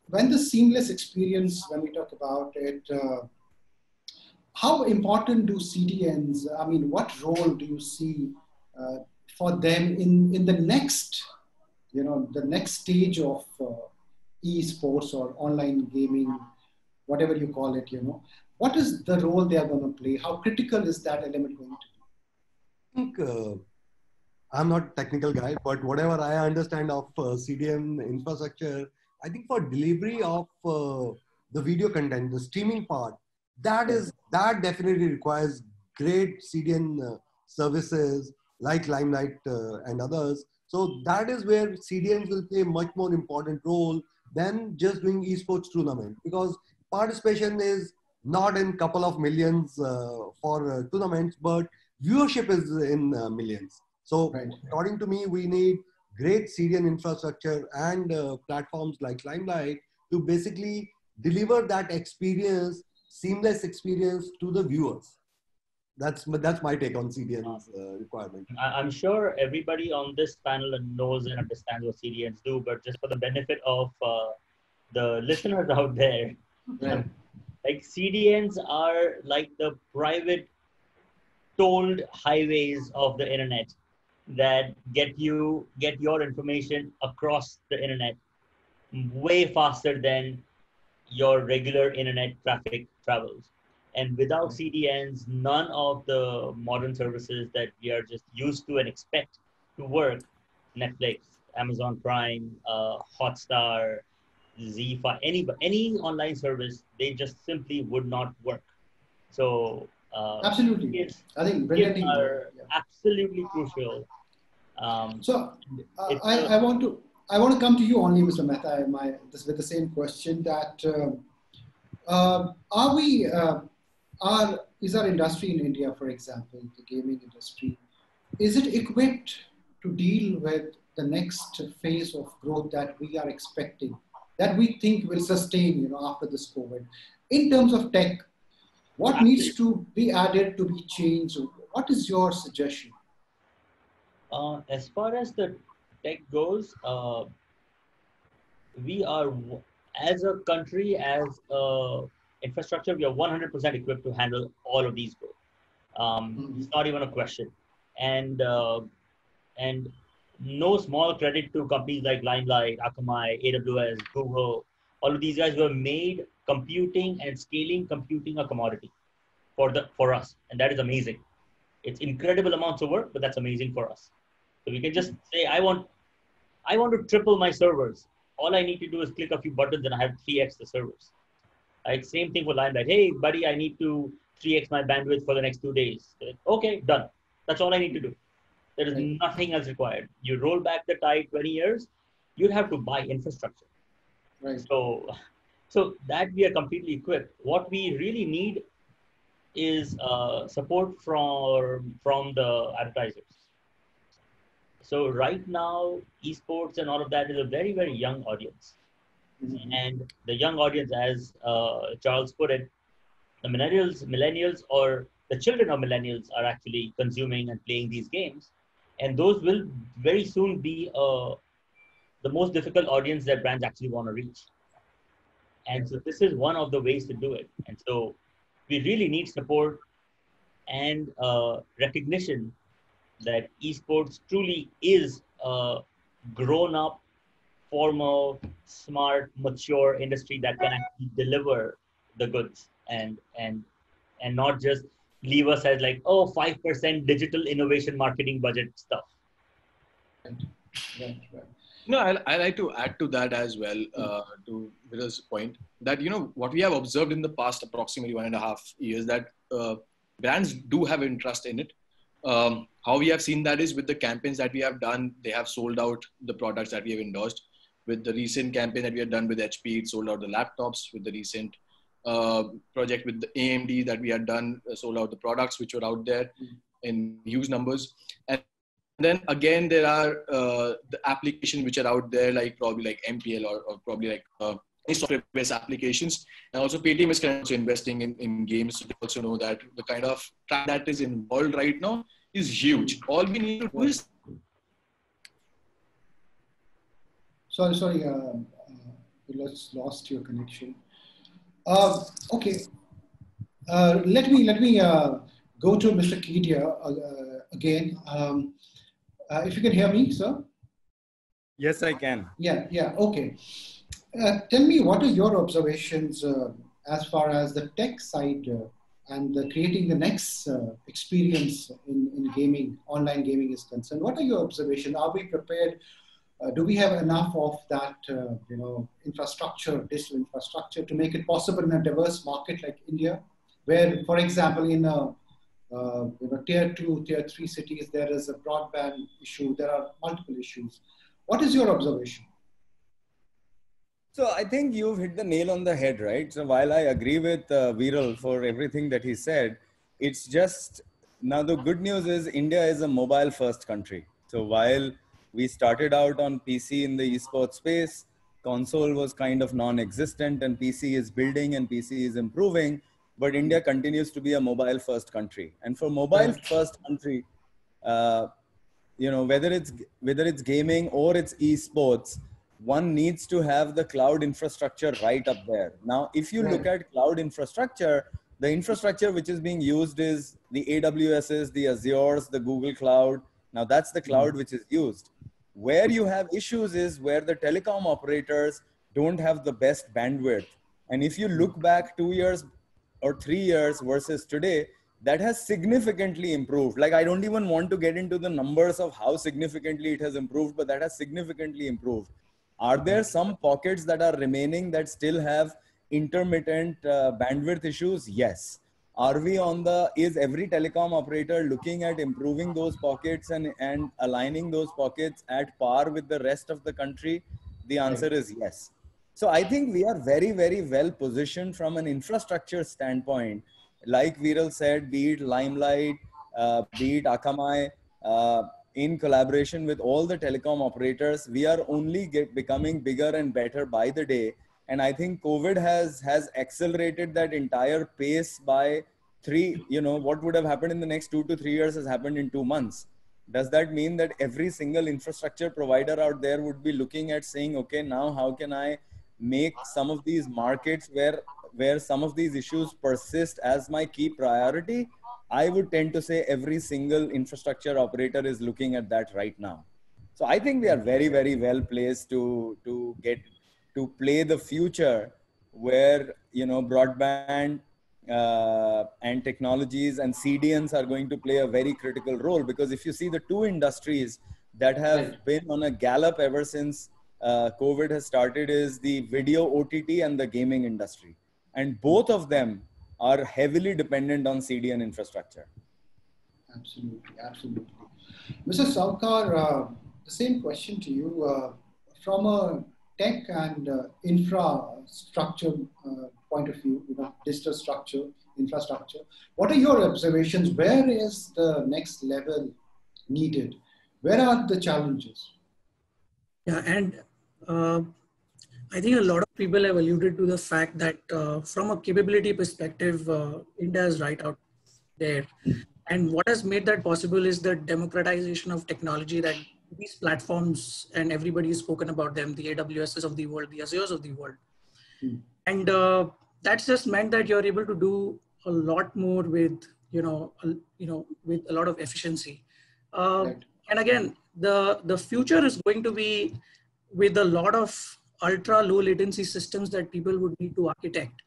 when the seamless experience, when we talk about it, uh, how important do C D Ns, I mean, what role do you see uh, for them in, in the next, you know, the next stage of uh, esports or online gaming, whatever you call it, you know? What is the role they are going to play? How critical is that element going to be? I think uh, I'm not a technical guy, but whatever I understand of uh, C D N infrastructure, I think for delivery of uh, the video content, the streaming part, that is that definitely requires great C D N uh, services like Limelight uh, and others. So that is where C D Ns will play a much more important role than just doing esports tournament, because participation is not in couple of millions uh, for uh, tournaments, but viewership is in uh, millions. So right. according to me, we need great C D N infrastructure and uh, platforms like Limelight to basically deliver that experience, seamless experience to the viewers. That's, that's my take on C D N's uh, requirement. I'm sure everybody on this panel knows and understands what C D Ns do, but just for the benefit of uh, the listeners out there, yeah. like C D Ns are like the private tolled highways of the internet that get you, get your information across the internet way faster than your regular internet traffic travels. And without C D Ns, none of the modern services that we are just used to and expect to work, Netflix, Amazon Prime, uh, Hotstar, ZEE five, any, any online service, they just simply would not work. So uh, absolutely, kids, I think kids are yeah. absolutely crucial. Um, so uh, I, I want to I want to come to you only, Mister Mehta, my, this, with the same question that uh, uh, are we uh, Our, is our industry in India, for example, the gaming industry, is it equipped to deal with the next phase of growth that we are expecting, that we think will sustain, you know, after this COVID? In terms of tech, what needs to be added, to be changed? What is your suggestion? Uh, as far as the tech goes, uh, we are, as a country, as a infrastructure, we are one hundred percent equipped to handle all of these goals. Um, mm-hmm. It's not even a question. And uh, and no small credit to companies like Limelight, Akamai, A W S, Google. All of these guys were made computing and scaling computing a commodity for the for us, and that is amazing. It's incredible amounts of work, but that's amazing for us. So we can just say, I want, I want to triple my servers. All I need to do is click a few buttons, and I have three X the servers. Right, same thing for Limelight. Hey, buddy, I need to three X my bandwidth for the next two days. Okay, done. That's all I need to do. There is right. nothing else required. You roll back the tide twenty years, you'll have to buy infrastructure. Right. So, so that we are completely equipped. What we really need is uh, support from, from the advertisers. So right now, esports and all of that is a very, very young audience. Mm-hmm. And the young audience, as uh, Charles put it, the millennials, millennials or the children of millennials are actually consuming and playing these games. And those will very soon be uh, the most difficult audience that brands actually want to reach. And so this is one of the ways to do it. And so we really need support and uh, recognition that esports truly is a grown-up, formal, smart, mature industry that can actually deliver the goods and and and not just leave us as like, oh, five percent digital innovation marketing budget stuff. No, I I like to add to that as well, uh, to Viral's point, that you know what we have observed in the past approximately one and a half years that uh, brands do have interest in it. Um, how we have seen that is with the campaigns that we have done, they have sold out the products that we have endorsed. With the recent campaign that we had done with H P, it sold out the laptops. With the recent uh, project with the A M D that we had done, uh, sold out the products which were out there in huge numbers. And then again, there are uh, the applications which are out there, like probably like M P L or, or probably like uh, software-based applications. And also Paytm is kind of investing in, in games. So we also know that the kind of track that is involved right now is huge. All we need to do is Sorry, sorry, uh, uh, we lost, lost your connection. Uh, okay, uh, let me let me uh, go to Mister Kedia uh, again. Um, uh, if you can hear me, sir? Yes, I can. Yeah, yeah, okay. Uh, tell me, what are your observations uh, as far as the tech side uh, and uh, creating the next uh, experience in, in gaming, online gaming is concerned. What are your observations? Are we prepared? Uh, do we have enough of that, uh, you know, infrastructure, digital infrastructure to make it possible in a diverse market like India, where, for example, in a uh, you know, tier two, tier three cities, there is a broadband issue, there are multiple issues. What is your observation? So I think you've hit the nail on the head, right? So while I agree with uh, Viral for everything that he said, it's just, now the good news is India is a mobile first country. So while we started out on P C in the esports space, console was kind of non-existent, and P C is building and P C is improving, but India continues to be a mobile first country. And for mobile first country, uh, you know, whether it's, whether it's gaming or it's esports, one needs to have the cloud infrastructure right up there. Now, if you look at cloud infrastructure, the infrastructure which is being used is the A W Ses, the Azures, the Google Cloud. Now that's the cloud which is used. Where you have issues is where the telecom operators don't have the best bandwidth. And if you look back two years or three years versus today, that has significantly improved. Like, I don't even want to get into the numbers of how significantly it has improved, but that has significantly improved. Are there some pockets that are remaining that still have intermittent uh, bandwidth issues? Yes. Are we on the, is every telecom operator looking at improving those pockets and, and aligning those pockets at par with the rest of the country? The answer is yes. So I think we are very, very well positioned from an infrastructure standpoint. Like Viral said, be it Limelight, uh, be it Akamai, uh, in collaboration with all the telecom operators, we are only get, becoming bigger and better by the day. And I think COVID has, has accelerated that entire pace by three, you know, what would have happened in the next two to three years has happened in two months. Does that mean that every single infrastructure provider out there would be looking at saying, okay, now how can I make some of these markets where, where some of these issues persist as my key priority? I would tend to say every single infrastructure operator is looking at that right now. So I think we are very, very well placed to, to get to play the future where, you know, broadband uh, and technologies and C D Ns are going to play a very critical role. Because if you see the two industries that have been on a gallop ever since uh, COVID has started is the video O T T and the gaming industry. And both of them are heavily dependent on C D N infrastructure. Absolutely, absolutely. Mister Savkar, uh, the same question to you. Uh, from a tech and uh, infrastructure uh, point of view, you know, digital structure, infrastructure, what are your observations? Where is the next level needed? Where are the challenges? Yeah, and uh, I think a lot of people have alluded to the fact that uh, from a capability perspective, uh, India is right out there. And what has made that possible is the democratization of technology that these platforms, and everybody has spoken about them, the A W Ses of the world, the Azures of the world. Hmm. And uh, that's just meant that you're able to do a lot more with, you know, a, you know, with a lot of efficiency. Uh, right. And again, the, the future is going to be with a lot of ultra low latency systems that people would need to architect.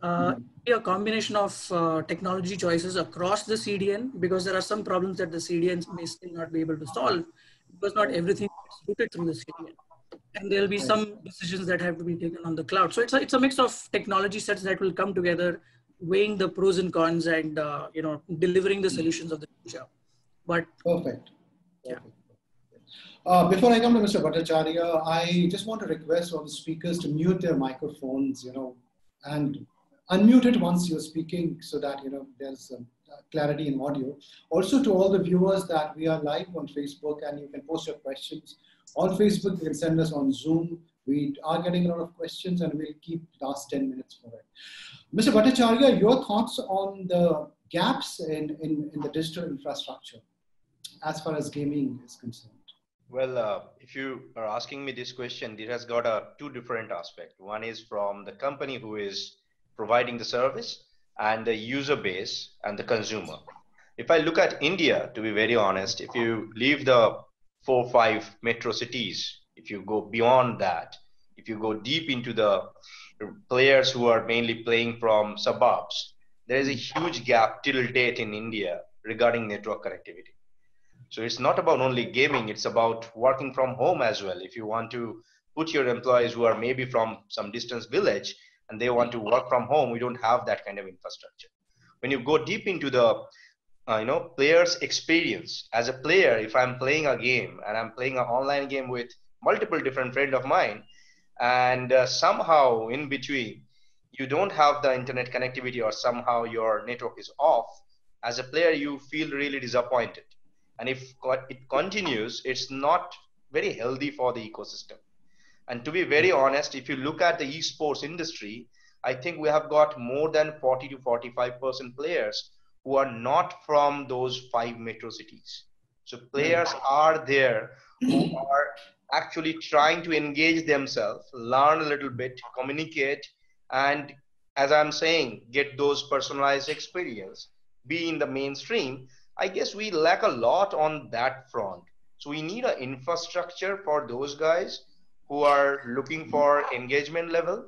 Uh, mm-hmm. A combination of uh, technology choices across the C D N, because there are some problems that the C D Ns may still not be able to solve because not everything is routed through the C D N. And there'll be yes. some decisions that have to be taken on the cloud. So it's a, it's a mix of technology sets that will come together, weighing the pros and cons and uh, you know, delivering the mm-hmm. solutions of the future. But perfect. Yeah. Perfect. Uh, before I come to Mister Bhattacharya, I just want to request all the speakers to mute their microphones, you know, and unmute it once you're speaking so that, you know, there's um, clarity in audio. Also to all the viewers that we are live on Facebook, and you can post your questions on Facebook, you can send us on Zoom. We are getting a lot of questions and we'll keep the last ten minutes for it. Mister Bhattacharya, your thoughts on the gaps in, in, in the digital infrastructure as far as gaming is concerned? Well, uh, if you are asking me this question, it has got a two different aspects. One is from the company who is providing the service and the user base and the consumer. If I look at India, to be very honest, if you leave the four or five metro cities, if you go beyond that, if you go deep into the players who are mainly playing from suburbs, there is a huge gap till date in India regarding network connectivity. So it's not about only gaming, it's about working from home as well. If you want to put your employees who are maybe from some distance village and they want to work from home, we don't have that kind of infrastructure. When you go deep into the uh, you know, player's experience, as a player, if I'm playing a game and I'm playing an online game with multiple different friends of mine, and uh, somehow in between, you don't have the internet connectivity or somehow your network is off, as a player, you feel really disappointed. And if it continues, it's not very healthy for the ecosystem. And to be very honest, if you look at the esports industry, I think we have got more than forty to forty-five percent players who are not from those five metro cities. So players are there who are actually trying to engage themselves, learn a little bit, communicate, and as I'm saying, get those personalized experience, be in the mainstream. I guess we lack a lot on that front. So we need an infrastructure for those guys who are looking for engagement level,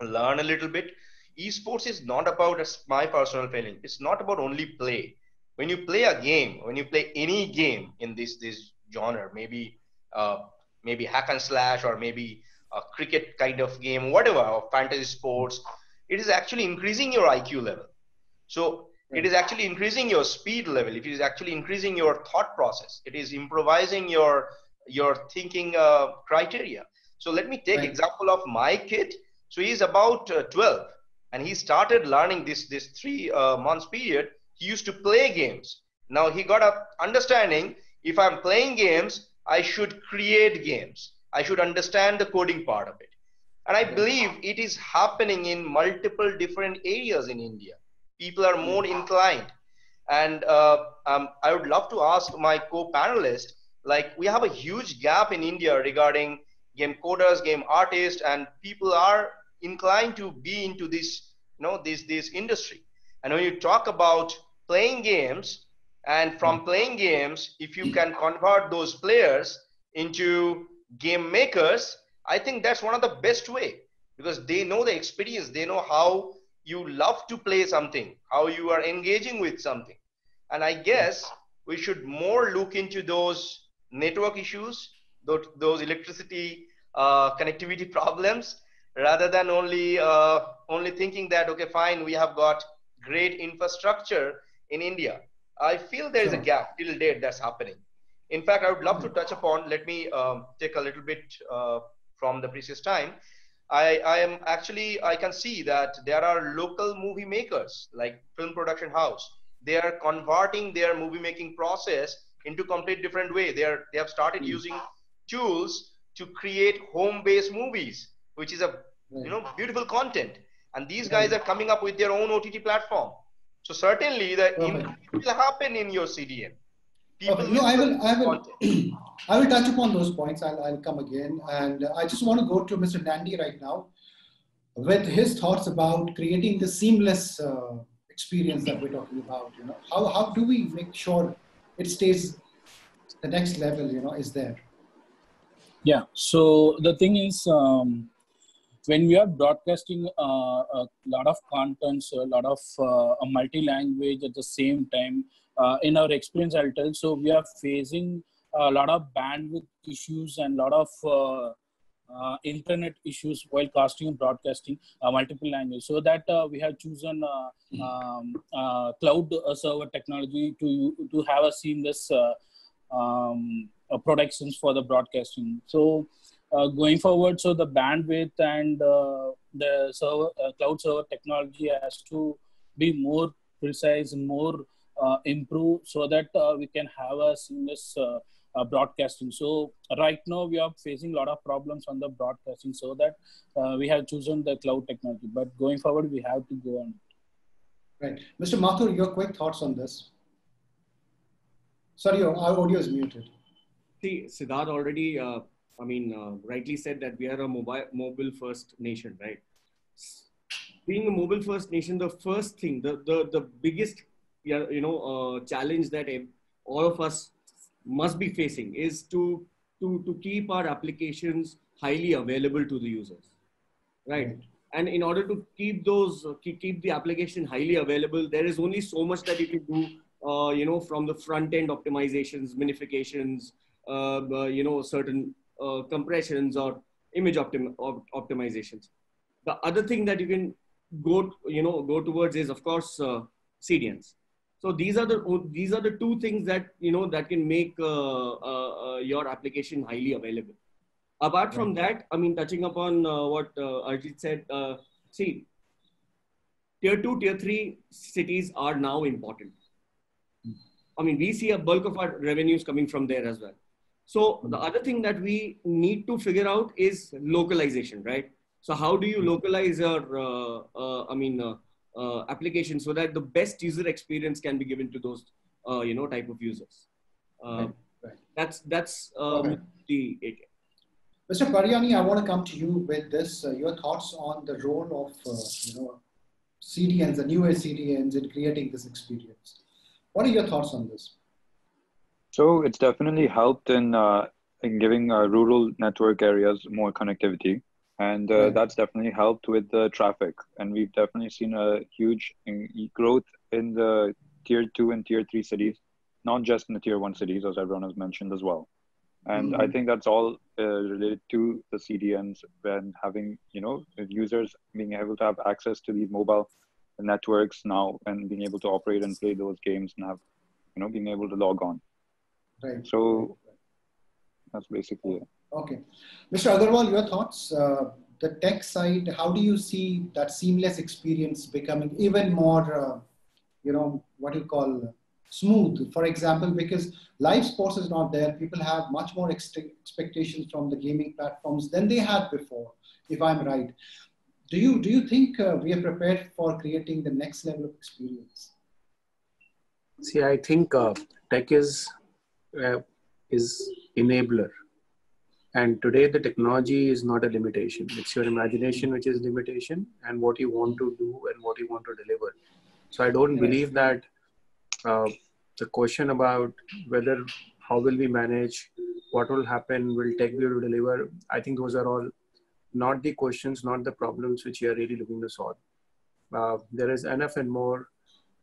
learn a little bit. Esports is not about, as my personal feeling, it's not about only play. When you play a game, when you play any game in this, this genre, maybe, uh, maybe hack and slash, or maybe a cricket kind of game, whatever, or fantasy sports, it is actually increasing your I Q level. So it is actually increasing your speed level. It is actually increasing your thought process. It is improvising your, your thinking uh, criteria. So let me take right. example of my kid. So he's about uh, twelve and he started learning this, this three uh, months period. He used to play games. Now he got a understanding, if I'm playing games, I should create games. I should understand the coding part of it. And I believe it is happening in multiple different areas in India. People are more inclined. And uh, um, I would love to ask my co-panelist, like we have a huge gap in India regarding game coders, game artists, and people are inclined to be into this, you know, this, this industry. And when you talk about playing games, and from playing games, if you can convert those players into game makers, I think that's one of the best way, because they know the experience, they know how you love to play something, how you are engaging with something. And I guess we should more look into those network issues, those, those electricity uh, connectivity problems, rather than only, uh, only thinking that, okay, fine, we have got great infrastructure in India. I feel there is a gap till date that's happening. In fact, I would love to touch upon, let me um, take a little bit uh, from the previous time. I, I am actually, I can see that there are local movie makers, like film production house. They are converting their movie making process into complete different way. They are, they have started mm. using tools to create home-based movies, which is a mm. you know beautiful content. And these guys mm. are coming up with their own O T T platform. So certainly the okay. impact will happen in your C D N. People okay. No, I will, I will, I will touch upon those points. I'll, I'll come again. And I just want to go to Mister Nandi right now with his thoughts about creating the seamless uh, experience that we're talking about. You know, how, how do we make sure it stays the next level, you know, is there? Yeah. So the thing is, um, when we are broadcasting uh, a lot of contents, a lot of uh, a multi-language at the same time, uh, in our experience, I'll tell, so we are facing a lot of bandwidth issues and a lot of uh, uh, internet issues while casting and broadcasting uh, multiple languages. So that uh, we have chosen uh, um, uh, cloud uh, server technology to, to have a seamless uh, um, uh, productions for the broadcasting. So Uh, going forward, so the bandwidth and uh, the server, uh, cloud server technology has to be more precise and more uh, improved so that uh, we can have a seamless uh, uh, broadcasting. So right now we are facing a lot of problems on the broadcasting, so that uh, we have chosen the cloud technology. But going forward, we have to go on it. Right. Mister Mathur, your quick thoughts on this. Sorry, our audio is muted. See, Siddharth already uh... I mean, uh, rightly said that we are a mobile, mobile first nation, right? Being a mobile first nation, the first thing, the, the, the biggest, you know, uh, challenge that all of us must be facing is to, to, to keep our applications highly available to the users, right? And in order to keep those, keep the application highly available, there is only so much that you can do, uh, you know, from the front end optimizations, minifications, uh, you know, certain uh, compressions or image optim op optimizations. The other thing that you can go, you know, go towards is, of course, uh, C D Ns. So these are the, these are the two things that, you know, that can make uh, uh, uh, your application highly available. Apart from that, I mean, touching upon uh, what uh, Arjit said, uh, see, tier two, tier three cities are now important. I mean, we see a bulk of our revenues coming from there as well. So the other thing that we need to figure out is localization, right? So how do you localize your, uh, uh, I mean, uh, uh, application so that the best user experience can be given to those, uh, you know, type of users. Uh, right. Right. That's, that's uh, okay. the it. Mister Karyani, I want to come to you with this, uh, your thoughts on the role of uh, you know, C D Ns, the newer C D Ns in creating this experience. What are your thoughts on this? So it's definitely helped in, uh, in giving uh, rural network areas more connectivity. And uh, right. that's definitely helped with the traffic. And we've definitely seen a huge growth in the tier two and tier three cities, not just in the tier one cities, as everyone has mentioned as well. And mm-hmm. I think that's all uh, related to the C D Ns and having, you know, users being able to have access to these mobile networks now and being able to operate and play those games and have, you know, being able to log on. Right. So that's basically it. Okay. Mister Agarwal, your thoughts, uh, the tech side, how do you see that seamless experience becoming even more, uh, you know, what you call, smooth, for example, because live sports is not there. People have much more ex expectations from the gaming platforms than they had before, if I'm right. Do you, do you think uh, we are prepared for creating the next level of experience? See, I think uh, tech is, uh, is enabler. And today the technology is not a limitation. It's your imagination which is limitation and what you want to do and what you want to deliver. So I don't believe that Uh, the question about whether, how will we manage, what will happen, will tech be able to deliver? I think those are all not the questions, not the problems which you are really looking to solve. Uh, there is enough and more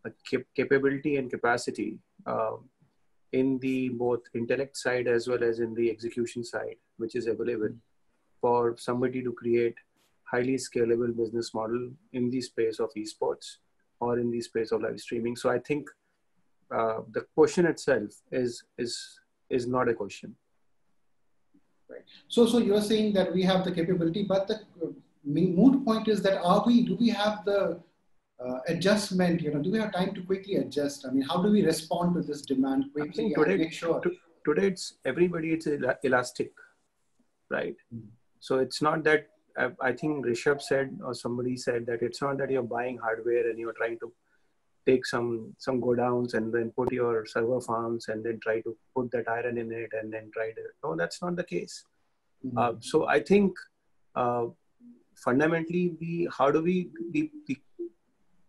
uh, cap capability and capacity uh, in the both intellect side as well as in the execution side, which is available for somebody to create highly scalable business model in the space of esports or in the space of live streaming. So I think Uh, the question itself is is is not a question. Right. So, so you are saying that we have the capability, but the moot point is that are we? Do we have the uh, adjustment? You know, do we have time to quickly adjust? I mean, how do we respond to this demand quickly? Today, make sure today it's everybody. It's el elastic, right? Mm-hmm. So it's not that I, I think Rishabh said or somebody said that it's not that you're buying hardware and you're trying to take some some go downs and then put your server farms and then try to put that iron in it and then try to, no, that's not the case. Mm-hmm. uh, so I think uh, fundamentally, we, how do we, the, the,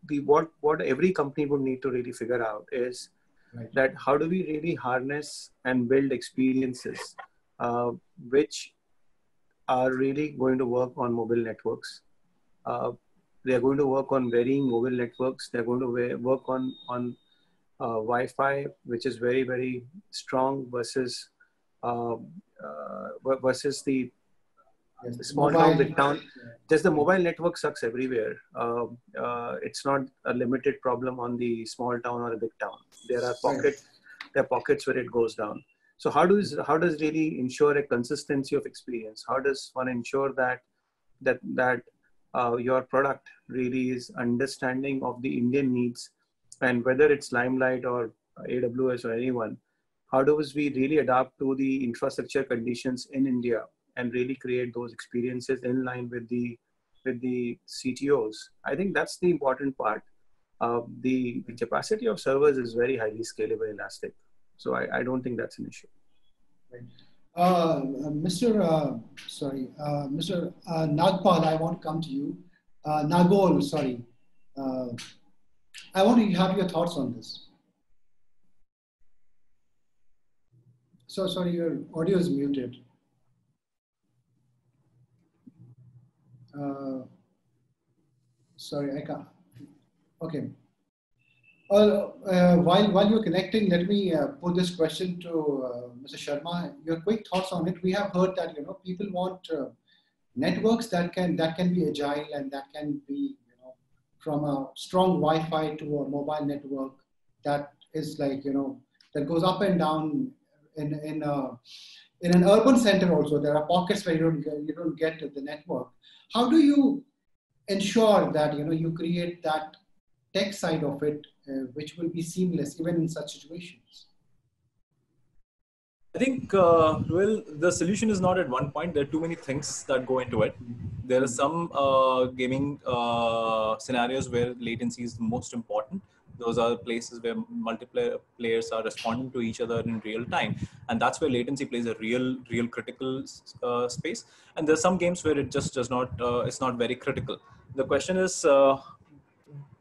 the, what, what every company would need to really figure out is right. that how do we really harness and build experiences uh, which are really going to work on mobile networks. Uh, They're going to work on varying mobile networks. They're going to work on, on uh, Wi-Fi, which is very, very strong versus uh, uh, versus the small town, big town. Just the mobile network sucks everywhere. Uh, uh, it's not a limited problem on the small town or a big town. There are pockets, there are pockets where it goes down. So how does, how does really ensure a consistency of experience? How does one ensure that, that, that, Uh, your product really is understanding of the Indian needs, and whether it's Limelight or A W S or anyone, how do we really adapt to the infrastructure conditions in India and really create those experiences in line with the with the C T Os? I think that's the important part. Uh, the, the capacity of servers is very highly scalable and elastic. So I, I don't think that's an issue. Right. Uh, Mister Uh, sorry, uh, Mister Uh, Nagpal, I want to come to you. Uh, Nagol, sorry. Uh, I want to have your thoughts on this. So sorry, your audio is muted. Uh, Sorry, I can't. Okay. Uh, uh, while, while you're connecting, let me uh, put this question to uh, Mister Sharma. Your quick thoughts on it. We have heard that, you know, people want uh, networks that can, that can be agile and that can be, you know, from a strong Wi-Fi to a mobile network that is like, you know, that goes up and down in, in, a, in an urban center also. There are pockets where you don't get, you don't get the network. How do you ensure that, you know, you create that tech side of it, uh, which will be seamless even in such situations? I think, uh, well, the solution is not at one point. There are too many things that go into it. There are some uh, gaming uh, scenarios where latency is the most important. Those are places where multiplayer players are responding to each other in real time. And that's where latency plays a real, real critical uh, space. And there's some games where it just does not, uh, it's not very critical. The question is, uh,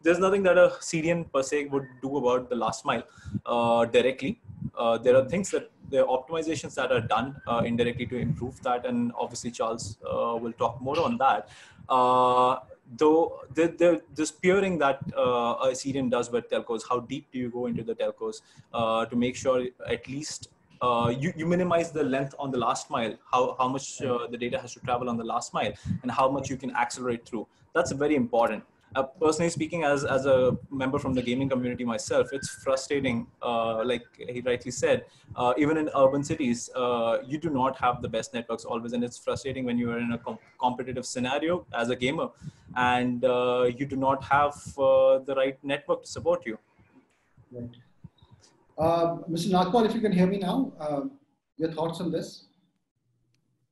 there's nothing that a C D N per se would do about the last mile uh, directly. Uh, there are things that, there are optimizations that are done uh, indirectly to improve that. And obviously Charles uh, will talk more on that. Uh, Though the, the, this peering that uh, a C D N does with telcos, how deep do you go into the telcos uh, to make sure at least uh, you, you minimize the length on the last mile, how, how much uh, the data has to travel on the last mile and how much you can accelerate through. That's very important. Uh, personally speaking, as, as a member from the gaming community myself, it's frustrating, uh, like he rightly said, uh, even in urban cities, uh, you do not have the best networks always. And it's frustrating when you are in a com competitive scenario as a gamer and uh, you do not have uh, the right network to support you. Right. Uh, Mister Nathwal, if you can hear me now, uh, your thoughts on this?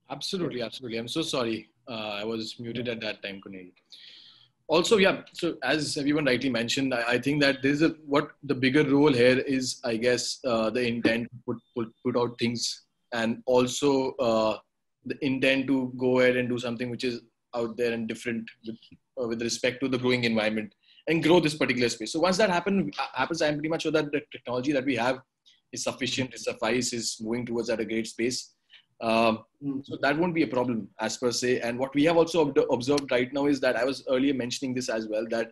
Absolutely, absolutely. I'm so sorry. Uh, I was muted at that time, Kunal. Also, yeah, so as everyone rightly mentioned, I, I think that this is a, what the bigger role here is, I guess, uh, the intent to put, put, put out things and also uh, the intent to go ahead and do something which is out there and different with, uh, with respect to the growing environment and grow this particular space. So once that happen, happens, I'm pretty much sure that the technology that we have is sufficient, it suffices, is moving towards at a great space. Um, so that won't be a problem as per se. And what we have also ob observed right now is that I was earlier mentioning this as well, that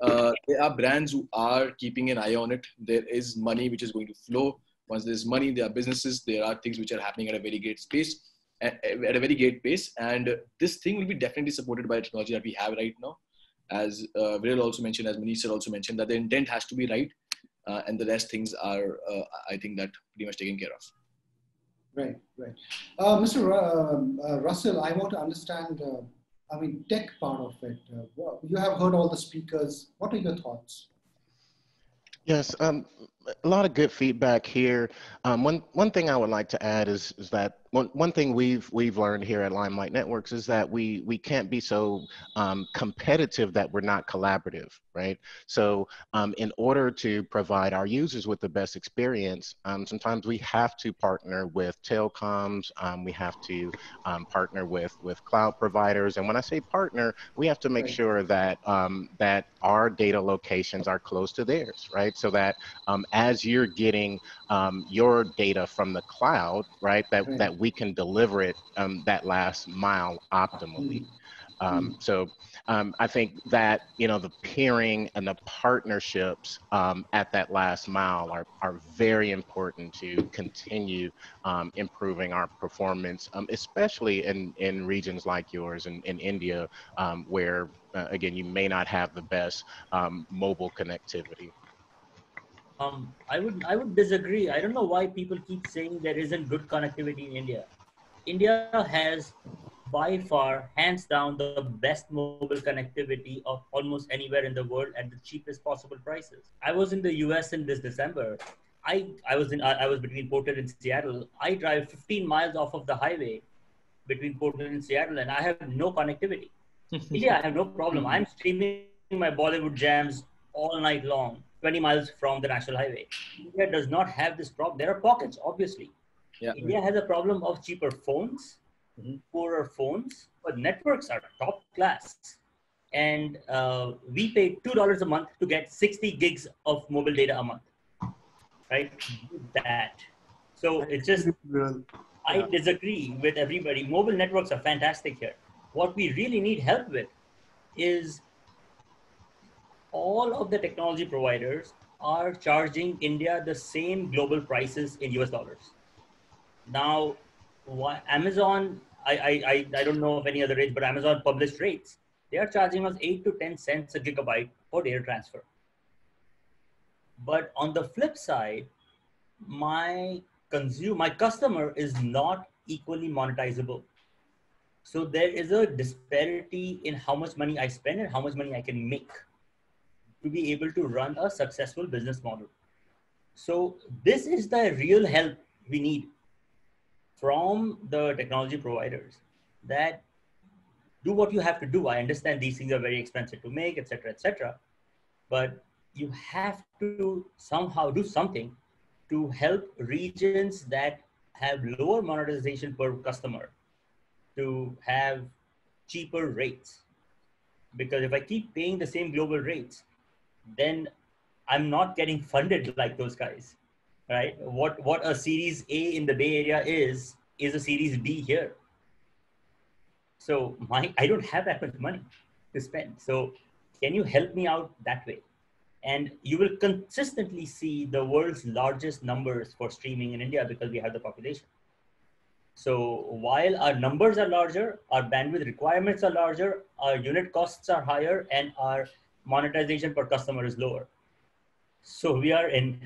uh, there are brands who are keeping an eye on it. There is money which is going to flow. Once there's money, there are businesses, there are things which are happening at a very great space, at a very great pace. And this thing will be definitely supported by technology that we have right now. As uh, Viral also mentioned, as Manish also mentioned, that the intent has to be right. Uh, and the rest things are, uh, I think that pretty much taken care of. Right, right. Uh, Mister Ru uh, Russell, I want to understand, uh, I mean, tech part of it. Uh, you have heard all the speakers. What are your thoughts? Yes, um, a lot of good feedback here. Um, one, one thing I would like to add is, is that one, one thing we've, we've learned here at Limelight Networks is that we, we can't be so um, competitive that we're not collaborative, right? So um, in order to provide our users with the best experience, um, sometimes we have to partner with telecoms, um, we have to um, partner with, with cloud providers. And when I say partner, we have to make sure that, um, that our data locations are close to theirs, right? So that um, as you're getting um, your data from the cloud, right, that, right. that we can deliver it um, that last mile optimally. Mm. Um, so um, I think that, you know, the peering and the partnerships um, at that last mile are, are very important to continue um, improving our performance, um, especially in, in regions like yours in, in India, um, where, uh, again, you may not have the best um, mobile connectivity. Um, I would I would disagree. I don't know why people keep saying there isn't good connectivity in India. India has by far, hands down, the best mobile connectivity of almost anywhere in the world at the cheapest possible prices. I was in the U S in this December. I, I was in I was between Portland and Seattle. I drive fifteen miles off of the highway between Portland and Seattle, and I have no connectivity. India, I have no problem. I'm streaming my Bollywood jams all night long, twenty miles from the national highway. India does not have this problem. There are pockets, obviously. Yeah. India has a problem of cheaper phones, mm-hmm. poorer phones, but networks are top class. And uh, we pay two dollars a month to get sixty gigs of mobile data a month, right? That. So it's just, yeah. I disagree with everybody. Mobile networks are fantastic here. What we really need help with is all of the technology providers are charging India the same global prices in U S dollars. Now, why Amazon, I, I, I, I don't know of any other rates, but Amazon published rates. They are charging us eight to ten cents a gigabyte for data transfer. But on the flip side, my consumer, my customer is not equally monetizable. So there is a disparity in how much money I spend and how much money I can make to be able to run a successful business model. So this is the real help we need from the technology providers, that do what you have to do. I understand these things are very expensive to make, et cetera, et cetera, but you have to somehow do something to help regions that have lower monetization per customer to have cheaper rates. Because if I keep paying the same global rates, then I'm not getting funded like those guys, right? What, what a series A in the Bay Area is, is a series B here. So my, I don't have that much money to spend. So can you help me out that way? And you will consistently see the world's largest numbers for streaming in India because we have the population. So while our numbers are larger, our bandwidth requirements are larger, our unit costs are higher, and our monetization per customer is lower. So we are in,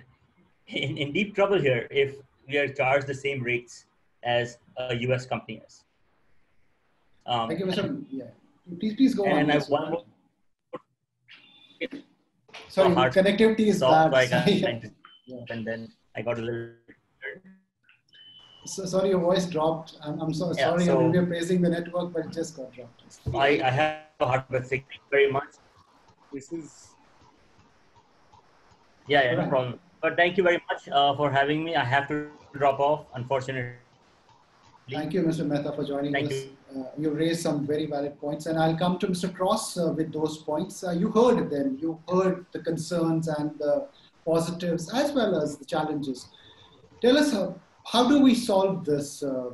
in, in deep trouble here if we are charged the same rates as a U S company is. Um, Thank you, Mister Yeah. Please, please go and on. And one more. Sorry, connectivity is bad. Like yeah. And then I got a little. So, sorry, your voice dropped. I'm, I'm so, yeah, sorry. So, I mean, we were praising the network, but it just got dropped. I, I have a hard time. Thank you very much. This is. Yeah, yeah, no problem. But thank you very much uh, for having me. I have to drop off, unfortunately. Thank you, Mister Mehta, for joining Thank us. You. Uh, you've raised some very valid points, and I'll come to Mister Cross uh, with those points. Uh, you heard them. You heard the concerns and the positives as well as the challenges. Tell us, uh, how do we solve this? Uh,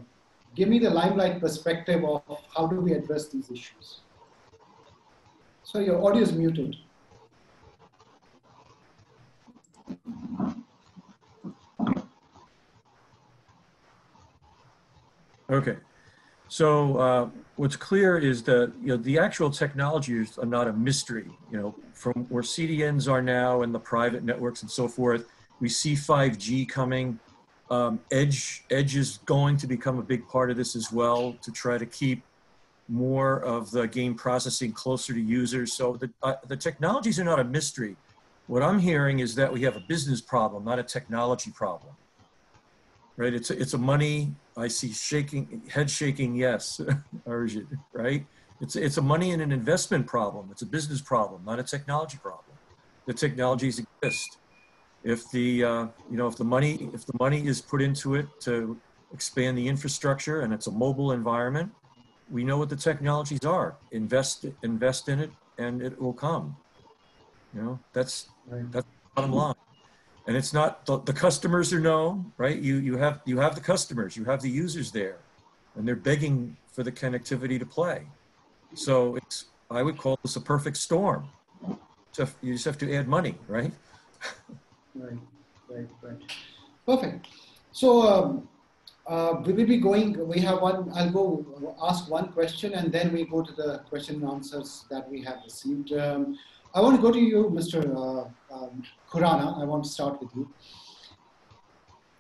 give me the Limelight perspective of how do we address these issues. So your audio is muted. Okay, so uh, what's clear is that you know the actual technologies are not a mystery. You know, from where C D Ns are now and the private networks and so forth, we see five G coming. Um, edge edge is going to become a big part of this as well, to try to keep more of the game processing closer to users. So the uh, the technologies are not a mystery. What I'm hearing is that we have a business problem, not a technology problem. Right? It's a, it's a money. I see shaking, head shaking, yes, Arjit, right? It's, it's a money and an investment problem. It's a business problem, not a technology problem. The technologies exist. If the, uh, you know, if the money, if the money is put into it to expand the infrastructure and it's a mobile environment, we know what the technologies are. Invest, invest in it and it will come. You know, that's, right. That's the bottom line. And it's not the, the customers who know, right? You, you, have, you have the customers, you have the users there, and they're begging for the connectivity to play. So it's, I would call this a perfect storm. So you just have to add money, right? Right, right, right. Perfect. So um, uh, we will be going, we have one, I'll go ask one question and then we go to the question and answers that we have received. Um, I want to go to you, Mister Uh, um, Khurana. I want to start with you.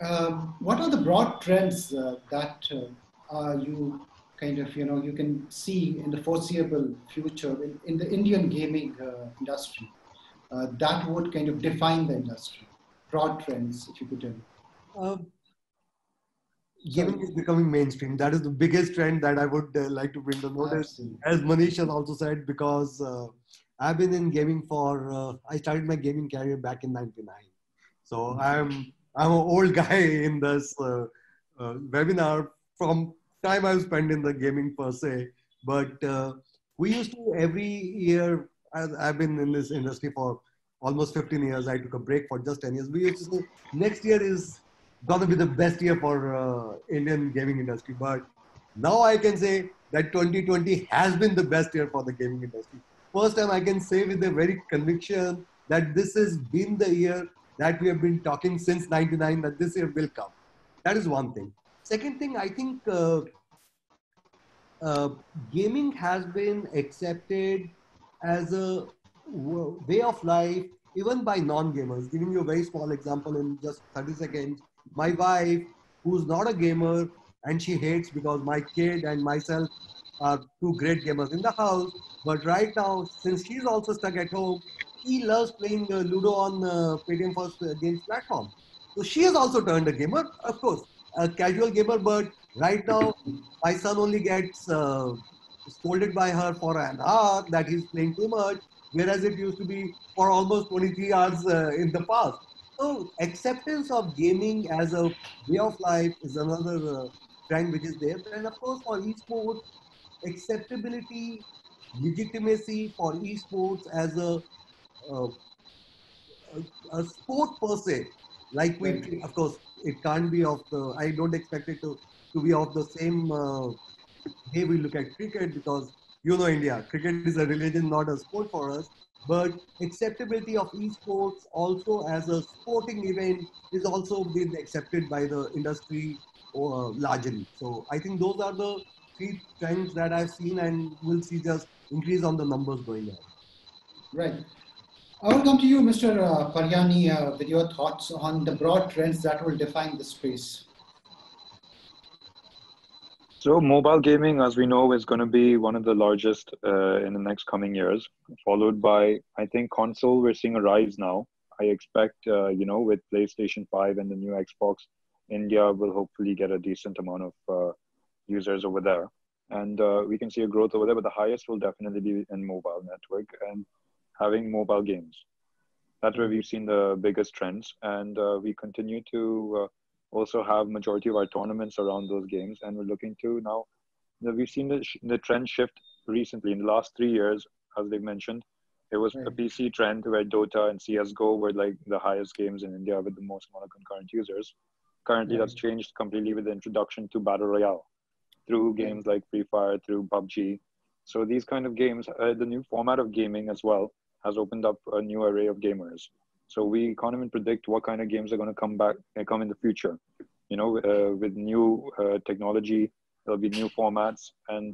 Um, what are the broad trends uh, that uh, uh, you kind of, you know, you can see in the foreseeable future in, in the Indian gaming uh, industry uh, that would kind of define the industry? Broad trends, if you could tell me. Um, gaming is becoming mainstream. That is the biggest trend that I would uh, like to bring to notice. Absolutely. As Manish has also said, because uh, I've been in gaming for, uh, I started my gaming career back in ninety-nine. So I'm, I'm an old guy in this uh, uh, webinar from time I've spent in the gaming per se. But uh, we used to every year, as I've been in this industry for almost fifteen years. I took a break for just ten years. We used to say next year is going to be the best year for uh, Indian gaming industry. But now I can say that twenty twenty has been the best year for the gaming industry. first time I can say with a very conviction that this has been the year that we have been talking since ninety-nine that this year will come. That is one thing. Second thing, I think uh, uh, gaming has been accepted as a way of life, even by non-gamers. Giving you a very small example in just thirty seconds. My wife, who's not a gamer, and she hates because my kid and myself are two great gamers in the house. But right now, since she's also stuck at home, she loves playing uh, Ludo on uh, Paytm First Games platform. So she has also turned a gamer, of course, a casual gamer. But right now, my son only gets uh, scolded by her for an hour that he's playing too much, whereas it used to be for almost twenty-three hours uh, in the past. So acceptance of gaming as a way of life is another uh, trend which is there. And of course, for esports, acceptability, legitimacy for esports as a, uh, a, a sport per se, like we, of course, it can't be of the, I don't expect it to, to be of the same uh, way we look at cricket because, you know, India, cricket is a religion, not a sport for us. But acceptability of esports also as a sporting event is also been accepted by the industry uh, largely. So I think those are the three trends that I've seen and we'll see just increase on the numbers going on. Right. I will come to you, Mister Uh, Paryani, uh, with your thoughts on the broad trends that will define the space. So mobile gaming, as we know, is going to be one of the largest uh, in the next coming years, followed by, I think, console. We're seeing a rise now. I expect, uh, you know, with PlayStation five and the new Xbox, India will hopefully get a decent amount of uh, users over there. And uh, we can see a growth over there, but the highest will definitely be in mobile network and having mobile games. That's where we've seen the biggest trends. And uh, we continue to... Uh, also have majority of our tournaments around those games. And we're looking to now, we've seen the, the trend shift recently in the last three years, as they mentioned, it was right. a P C trend where Dota and C S G O were like the highest games in India with the most amount of concurrent users. Currently right. that's changed completely with the introduction to Battle Royale through right. games like Free Fire, through P U B G. So these kind of games, uh, the new format of gaming as well has opened up a new array of gamers. So we can't even predict what kind of games are going to come back, come in the future. You know, uh, with new uh, technology, there'll be new formats, and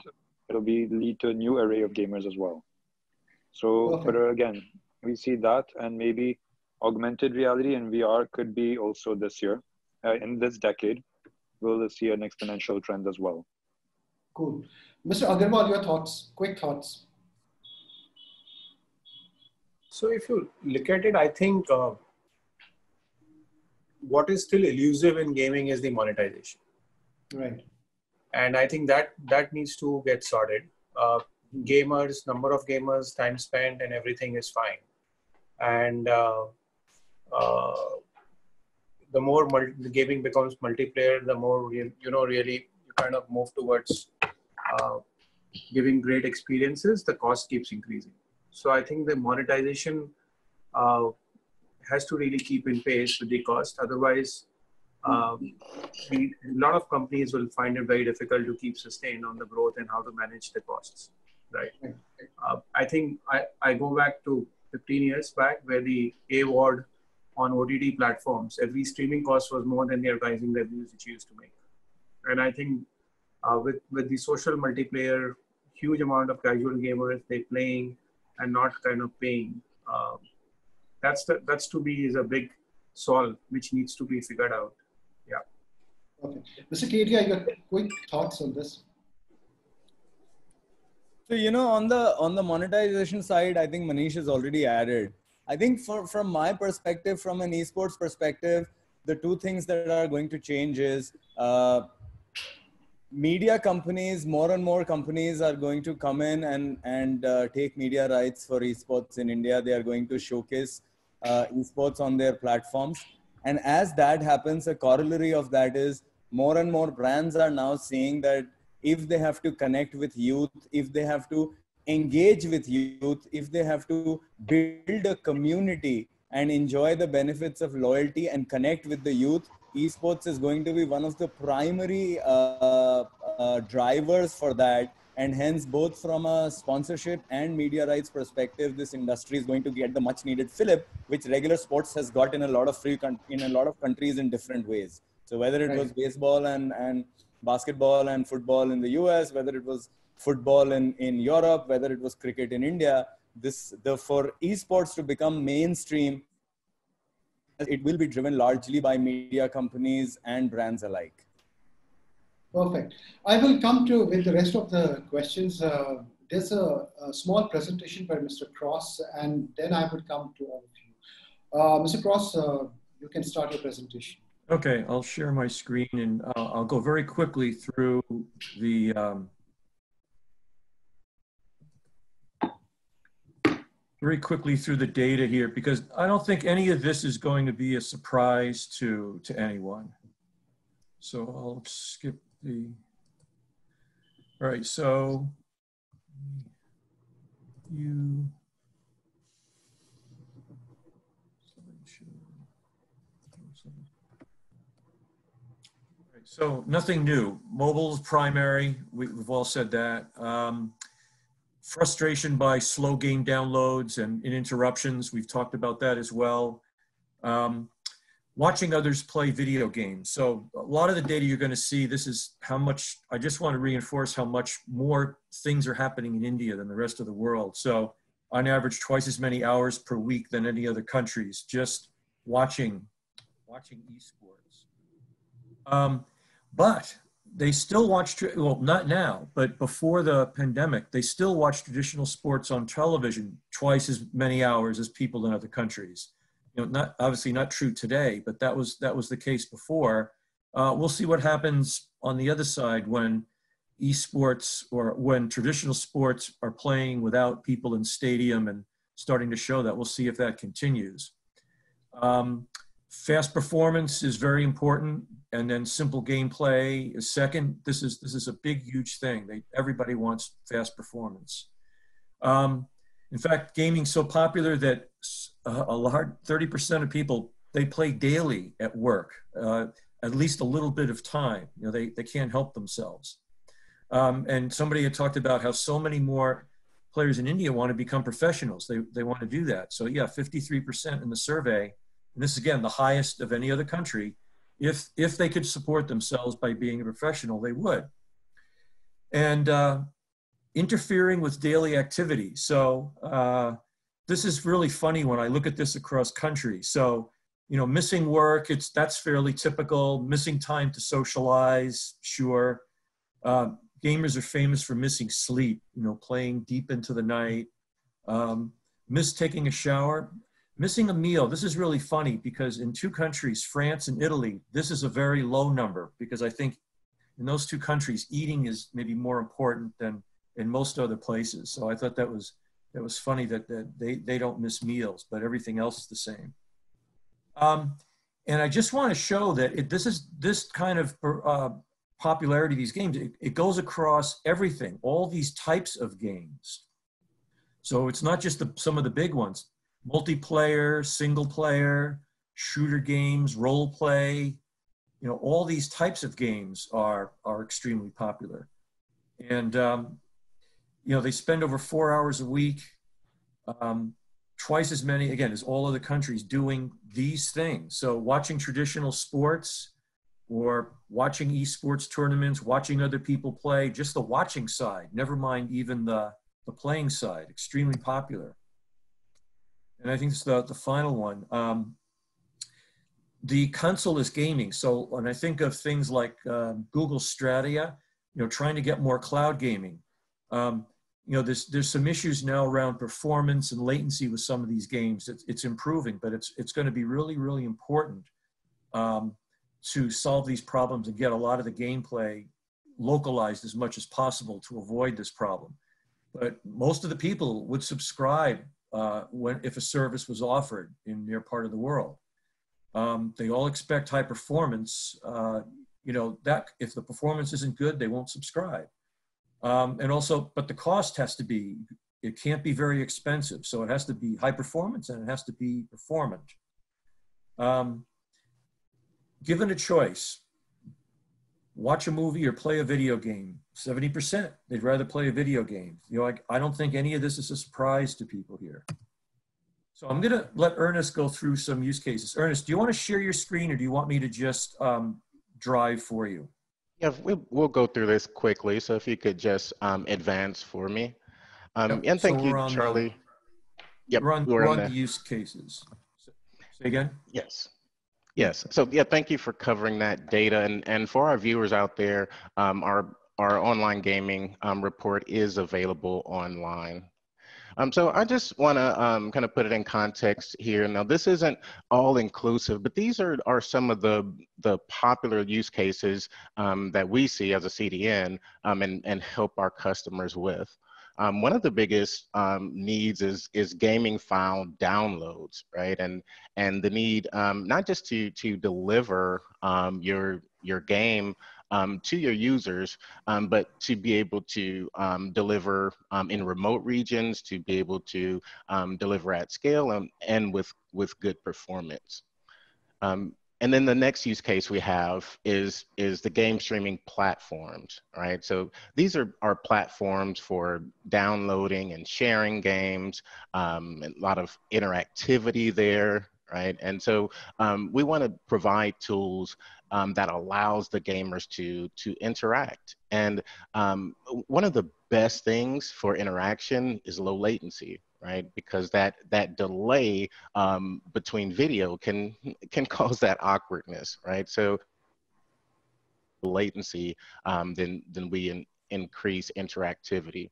it'll be lead to a new array of gamers as well. So, okay. but again, we see that, and maybe augmented reality and V R could be also this year, uh, in this decade, we'll see an exponential trend as well. Cool, Mister Agarwal, your thoughts, quick thoughts. So if you look at it, I think uh, what is still elusive in gaming is the monetization. Right. And I think that that needs to get sorted. Uh, gamers, number of gamers, time spent and everything is fine. And uh, uh, the more multi the gaming becomes multiplayer, the more, real, you know, really you kind of move towards uh, giving great experiences, the cost keeps increasing. So I think the monetization uh, has to really keep in pace with the cost. Otherwise, um, a lot of companies will find it very difficult to keep sustained on the growth and how to manage the costs, right? Uh, I think I, I go back to fifteen years back where the A W O D on O T T platforms, every streaming cost was more than the advertising revenues it used to make. And I think uh, with, with the social multiplayer, huge amount of casual gamers, they're playing, and not kind of paying. Um, that's the, that's to be is a big solve which needs to be figured out. Yeah. Okay, Mister Kedia, your quick thoughts on this. So you know, on the on the monetization side, I think Manish has already added. I think for from my perspective, from an esports perspective, the two things that are going to change is. Uh, Media companies, more and more companies are going to come in and, and uh, take media rights for esports in India. They are going to showcase uh, esports on their platforms. And as that happens, a corollary of that is more and more brands are now seeing that if they have to connect with youth, if they have to engage with youth, if they have to build a community and enjoy the benefits of loyalty and connect with the youth, esports is going to be one of the primary uh, uh, drivers for that. And hence, both from a sponsorship and media rights perspective, this industry is going to get the much needed fillip, which regular sports has got in a lot of free con- in a lot of countries in different ways. So whether it right. was baseball and, and basketball and football in the U S, whether it was football in, in Europe, whether it was cricket in India, this the for esports to become mainstream, it will be driven largely by media companies and brands alike. Perfect. I will come to with the rest of the questions. Uh, there's a, a small presentation by Mister Cross, and then I would come to all of you. Uh, Mister Cross, uh, you can start your presentation. Okay, I'll share my screen, and I'll, I'll go very quickly through the um, very quickly through the data here, because I don't think any of this is going to be a surprise to to anyone. So I'll skip. The, all right, so you, so nothing new. Mobile's primary, we, we've all said that. Um, frustration by slow game downloads and, and interruptions, we've talked about that as well. Um, Watching others play video games. So a lot of the data you're going to see, this is how much, I just want to reinforce how much more things are happening in India than the rest of the world. So on average, twice as many hours per week than any other countries, just watching, watching esports. Um, but they still watch, well, not now, but before the pandemic, they still watch traditional sports on television twice as many hours as people in other countries. You know, not obviously not true today, but that was that was the case before. Uh, we'll see what happens on the other side when esports or when traditional sports are playing without people in stadium and starting to show that. We'll see if that continues. Um, fast performance is very important, and then simple gameplay is second. This is this is a big, huge thing. They, everybody wants fast performance. Um, in fact, gaming's so popular that a large thirty percent of people, they play daily at work, uh, at least a little bit of time. You know, they, they can't help themselves. Um, and somebody had talked about how so many more players in India want to become professionals. They, they want to do that. So yeah, fifty-three percent in the survey, and this is again, the highest of any other country. If, if they could support themselves by being a professional, they would. And uh, interfering with daily activity. So, uh, this is really funny when I look at this across country. So, you know, missing work, it's that's fairly typical. Missing time to socialize, sure. Uh, gamers are famous for missing sleep, you know, playing deep into the night. Um, miss taking a shower, missing a meal. This is really funny because in two countries, France and Italy, this is a very low number because I think in those two countries, eating is maybe more important than in most other places. So I thought that was It was funny that, that they, they don't miss meals, but everything else is the same. Um, and I just want to show that it, this is this kind of uh, popularity of these games, it, it goes across everything, all these types of games. So it's not just the, some of the big ones, multiplayer, single player, shooter games, role play, you know, all these types of games are, are extremely popular. And, um, you know, they spend over four hours a week, um, twice as many, again, as all other countries doing these things. So watching traditional sports or watching esports tournaments, watching other people play, just the watching side, never mind even the, the playing side, extremely popular. And I think it's the, the final one. Um, the console-less gaming. So when I think of things like um, Google Stadia, you know, trying to get more cloud gaming. Um, You know, there's, there's some issues now around performance and latency with some of these games. It's, it's improving, but it's, it's going to be really, really important um, to solve these problems and get a lot of the gameplay localized as much as possible to avoid this problem. But most of the people would subscribe uh, when, if a service was offered in their part of the world. Um, they all expect high performance. Uh, you know, that if the performance isn't good, they won't subscribe. Um, and also, but the cost has to be, it can't be very expensive. So it has to be high performance and it has to be performant. Um, given a choice, watch a movie or play a video game. seventy percent, they'd rather play a video game. You know, I, I don't think any of this is a surprise to people here. So I'm gonna let Ernest go through some use cases. Ernest, do you wanna share your screen or do you want me to just um, drive for you? Yeah, we, we'll go through this quickly. So if you could just um, advance for me. Um, yep. And thank so you, Charlie. The, yep, we're on, we're on the use cases. So, say again? Yes. Yes, so yeah, thank you for covering that data. And, and for our viewers out there, um, our, our online gaming um, report is available online. Um, so I just want to um, kind of put it in context here. Now, this isn't all inclusive, but these are, are some of the, the popular use cases um, that we see as a C D N um, and, and help our customers with. Um, one of the biggest um, needs is, is gaming file downloads, right? And, and the need um, not just to, to deliver um, your, your game Um, to your users, um, but to be able to um, deliver um, in remote regions, to be able to um, deliver at scale and, and with, with good performance. Um, and then the next use case we have is, is the game streaming platforms, right? So these are our platforms for downloading and sharing games, um, a lot of interactivity there, right? And so um, we want to provide tools Um, that allows the gamers to, to interact. And um, one of the best things for interaction is low latency, right? Because that, that delay um, between video can, can cause that awkwardness, right? So latency, um, then, then we in, increase interactivity.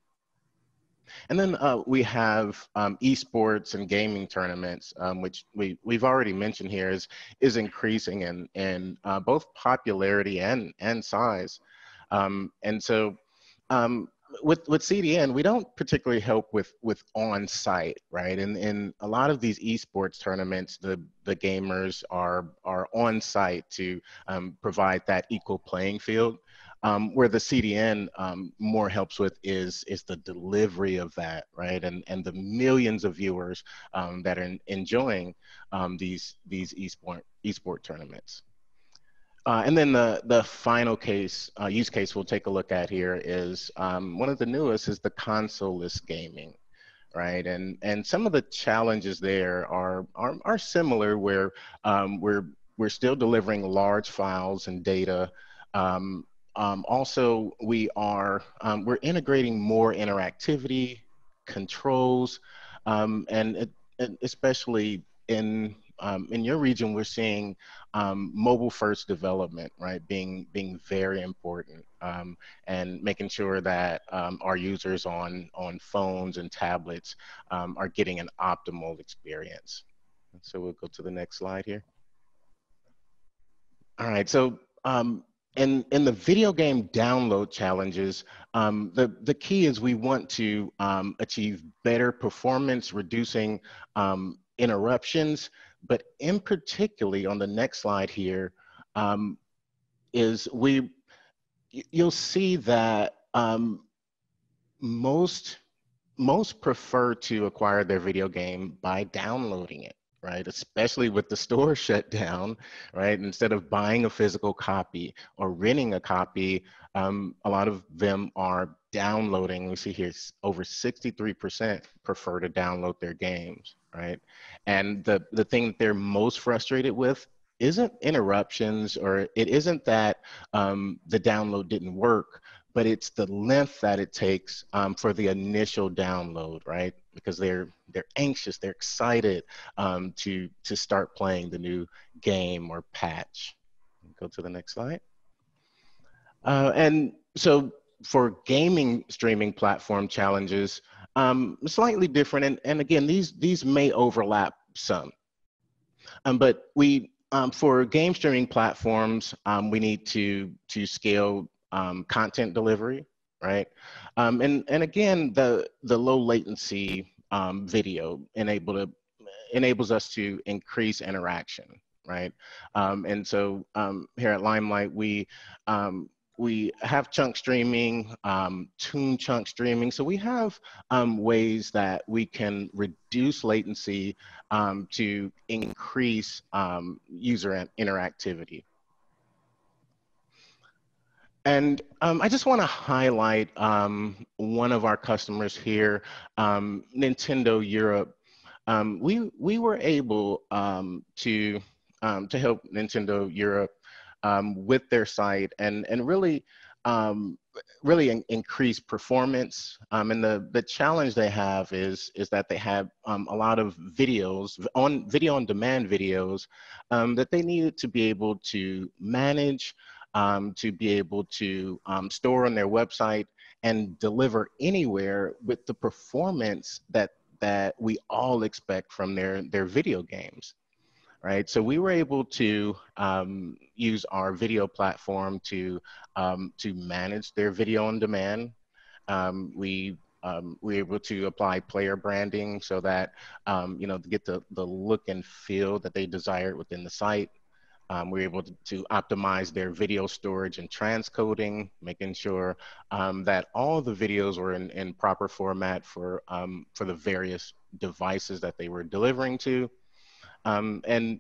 And then uh, we have um, esports and gaming tournaments, um, which we, we've already mentioned here is, is increasing in, in uh, both popularity and, and size. Um, and so um, with, with C D N, we don't particularly help with, with on-site, right? And in a lot of these esports tournaments, the, the gamers are, are on-site to um, provide that equal playing field. Um, where the C D N um, more helps with is, is the delivery of that, right? And, and the millions of viewers um, that are in, enjoying um, these, these esport, esport tournaments. Uh, and then the, the final case, uh, use case we'll take a look at here is um, one of the newest is the console-less gaming, right? And, and some of the challenges there are, are, are similar where um, we're, we're still delivering large files and data. Um, Um, also, we are, um, we're integrating more interactivity, controls, um, and it, it especially in, um, in your region, we're seeing um, mobile first development, right, being, being very important um, and making sure that um, our users on, on phones and tablets um, are getting an optimal experience. So we'll go to the next slide here. All right, so, um, In, in the video game download challenges, um, the, the key is we want to um, achieve better performance, reducing um, interruptions, but in particularly on the next slide here, um, is we, you'll see that um, most, most prefer to acquire their video game by downloading it. Right, especially with the store shut down, right? Instead of buying a physical copy or renting a copy, um, a lot of them are downloading. We see here over sixty-three percent prefer to download their games, right? And the, the thing that they're most frustrated with isn't interruptions, or it isn't that um, the download didn't work, but it's the length that it takes um, for the initial download, right? Because they're they're anxious, they're excited um, to to start playing the new game or patch. Go to the next slide. Uh, and so for gaming streaming platform challenges, um, slightly different. And and again, these these may overlap some, um, but we um, for game streaming platforms, um, we need to to scale um, content delivery. Right, um, and and again, the the low latency um, video enable to, enables us to increase interaction, right? Um, and so um, here at Limelight, we um, we have chunk streaming, um, tune chunk streaming. So we have um, ways that we can reduce latency um, to increase um, user interactivity. And um, I just want to highlight um, one of our customers here, um, Nintendo Europe. Um, we, we were able um, to, um, to help Nintendo Europe um, with their site and, and really, um, really in, increase performance. Um, and the, the challenge they have is, is that they have um, a lot of videos, on, video on demand videos um, that they needed to be able to manage, Um, to be able to um, store on their website and deliver anywhere with the performance that that we all expect from their their video games, right? So we were able to um, use our video platform to um, to manage their video on demand. Um, we um, we were able to apply player branding so that um, you know, to get the the look and feel that they desired within the site. Um, we were able to, to optimize their video storage and transcoding, making sure um, that all the videos were in, in proper format for, um, for the various devices that they were delivering to. Um, and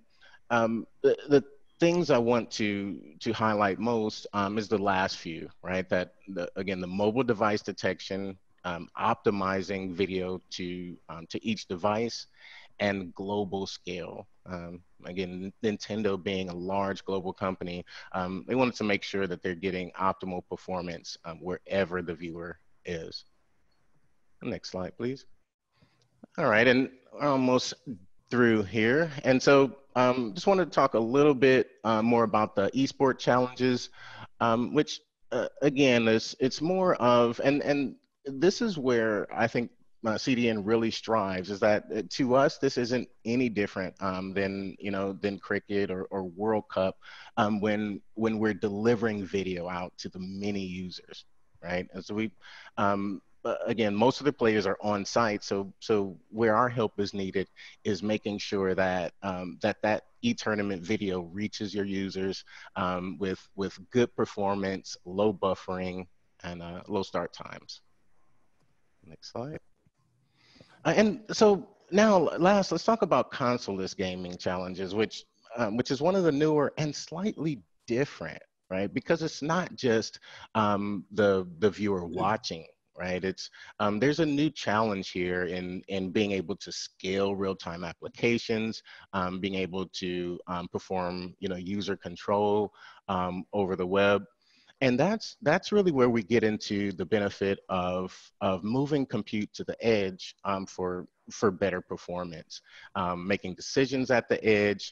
um, the, the things I want to, to highlight most um, is the last few, right? That, the, again, the mobile device detection, um, optimizing video to, um, to each device, and global scale. Um, again, Nintendo being a large global company, um, they wanted to make sure that they're getting optimal performance um, wherever the viewer is. Next slide, please. All right, and we're almost through here. And so um, just wanted to talk a little bit uh, more about the eSport challenges, um, which uh, again, is, it's more of, and, and this is where I think Uh, C D N really strives, is that uh, to us this isn't any different um, than you know than cricket or, or World Cup um, when when we're delivering video out to the many users, right? And so we um, again, most of the players are on site, so so where our help is needed is making sure that um, that that e-tournament video reaches your users um, with with good performance, low buffering, and uh, low start times. Next slide. Uh, and so now, last, let's talk about console-less gaming challenges, which um, which is one of the newer and slightly different, right? Because it's not just um, the the viewer watching, right? It's um, there's a new challenge here in in being able to scale real-time applications, um, being able to um, perform you know user control um, over the web. And that's, that's really where we get into the benefit of, of moving compute to the edge um, for, for better performance, um, making decisions at the edge,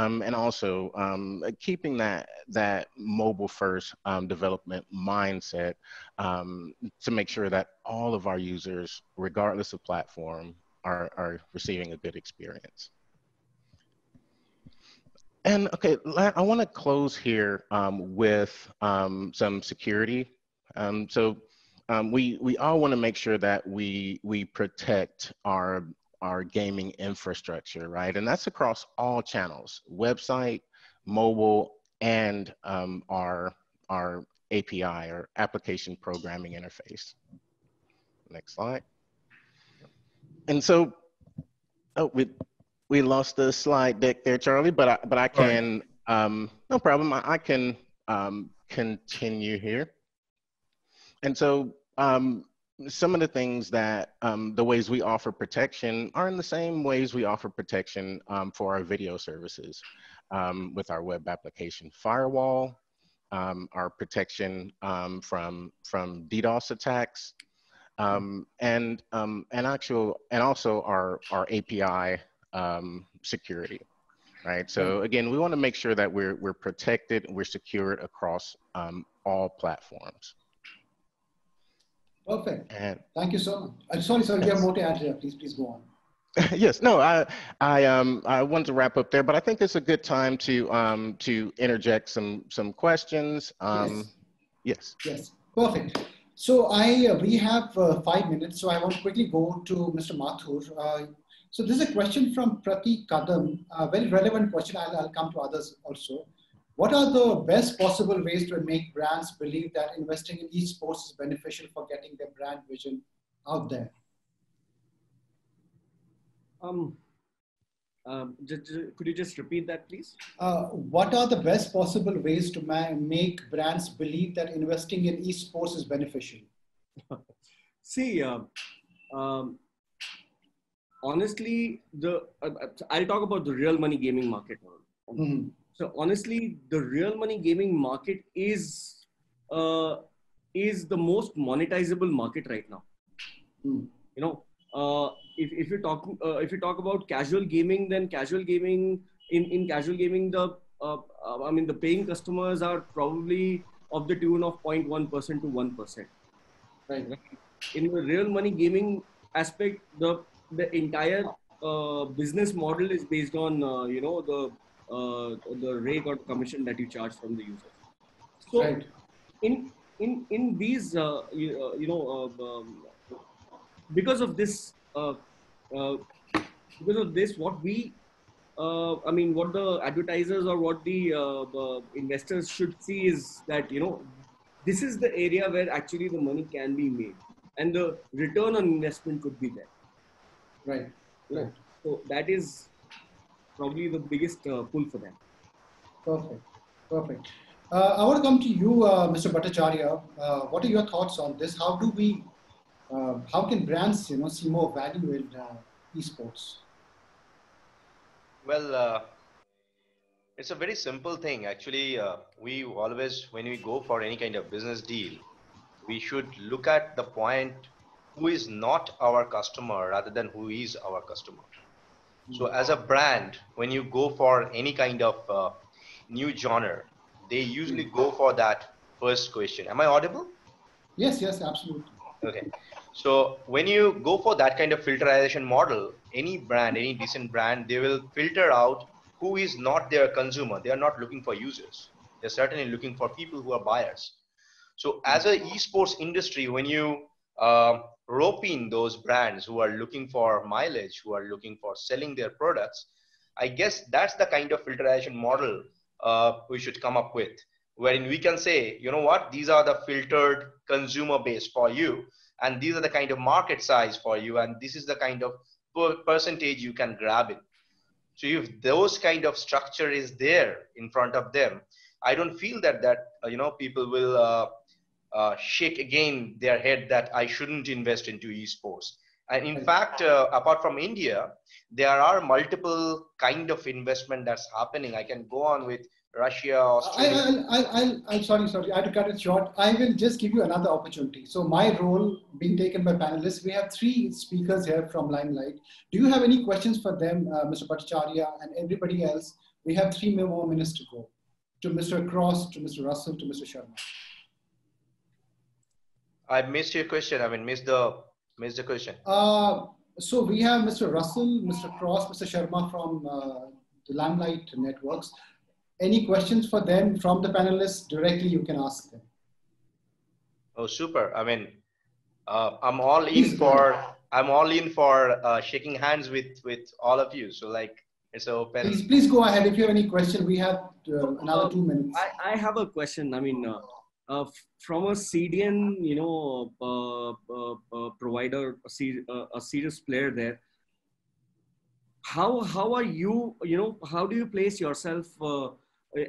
um, and also um, keeping that, that mobile first um, development mindset um, to make sure that all of our users, regardless of platform, are, are receiving a good experience. And okay, I want to close here um, with um, some security. Um, so um, we we all want to make sure that we we protect our our gaming infrastructure, right? And that's across all channels: website, mobile, and um, our our A P I or application programming interface. Next slide. And so, oh, we. We lost the slide deck there, Charlie, but I, but I can, um, no problem, I, I can um, continue here. And so um, some of the things that, um, the ways we offer protection are in the same ways we offer protection um, for our video services um, with our web application firewall, um, our protection um, from, from DDoS attacks, um, and, um, and, actual, and also our, our A P I Um, security, right? So again, we want to make sure that we're we're protected and we're secured across um, all platforms. Perfect. And thank you so much. I'm sorry, sorry, yes. You have more to add here. Please, please go on. Yes. No. I I um I wanted to wrap up there, but I think it's a good time to um to interject some some questions. Um, yes. Yes. Yes. Perfect. So I uh, we have uh, five minutes, so I want to quickly go to Mister Mathur. Uh, So this is a question from Prati Kadam, a very relevant question. I'll, I'll come to others also. What are the best possible ways to make brands believe that investing in esports is beneficial for getting their brand vision out there? Um, Um, just, could you just repeat that, please? Uh, what are the best possible ways to ma make brands believe that investing in esports is beneficial? See, uh, um, honestly, the uh, I'll talk about the real money gaming market now. Mm-hmm. So honestly, the real money gaming market is uh, is the most monetizable market right now. Mm. You know. Uh, if if you talk uh, if you talk about casual gaming, then casual gaming in in casual gaming the uh, uh, I mean the paying customers are probably of the tune of zero point one percent to one percent. Right. In the real money gaming aspect, the the entire uh, business model is based on uh, you know the uh, the rate or commission that you charge from the user. So right. in in in these uh, you, uh, you know. Uh, um, Because of this, uh, uh, because of this, what we, uh, I mean, what the advertisers or what the, uh, the investors should see is that, you know, this is the area where actually the money can be made and the return on investment could be there. Right. Right. So that is probably the biggest uh, pull for them. Perfect. Perfect. Uh, I want to come to you, uh, Mister Bhattacharya. Uh, what are your thoughts on this? How do we Uh, how can brands, you know, see more value in uh, esports? Well, uh, it's a very simple thing. Actually, uh, we always, when we go for any kind of business deal, we should look at the point who is not our customer rather than who is our customer. Mm-hmm. So as a brand, when you go for any kind of uh, new genre, they usually mm-hmm. go for that first question. Am I audible? Yes, yes, absolutely. Okay, so when you go for that kind of filterization model, any brand, any decent brand, they will filter out who is not their consumer. They are not looking for users. They're certainly looking for people who are buyers. So as an esports industry, when you uh, rope in those brands who are looking for mileage, who are looking for selling their products, I guess that's the kind of filterization model uh, we should come up with, wherein we can say, you know what, these are the filtered consumer base for you, and these are the kind of market size for you, and this is the kind of per percentage you can grab it. So if those kind of structure is there in front of them, I don't feel that, that you know, people will uh, uh, shake again their head that I shouldn't invest into esports. And in fact, uh, apart from India, there are multiple kind of investment that's happening. I can go on with Russia, Australia. I, I, I, I, I'm sorry, sorry, I had to cut it short. I will just give you another opportunity. So my role being taken by panelists, we have three speakers here from Limelight. Do you have any questions for them, uh, Mister Bhattacharya and everybody else? We have three more minutes to go. To Mister Cross, to Mister Russell, to Mister Sharma. I missed your question. I mean, missed the, missed the question. Uh, so we have Mister Russell, Mister Cross, Mister Sharma from uh, the Limelight Networks. Any questions for them from the panelists directly, you can ask them. Oh, super. I mean, uh, I'm all in for, I'm all in for uh, shaking hands with, with all of you. So like, it's open. Please, please go ahead. If you have any question, we have uh, another two minutes. I, I have a question. I mean, uh, uh, from a C D N, you know, uh, uh, uh, provider, uh, a serious player there, how, how are you, you know, how do you place yourself uh,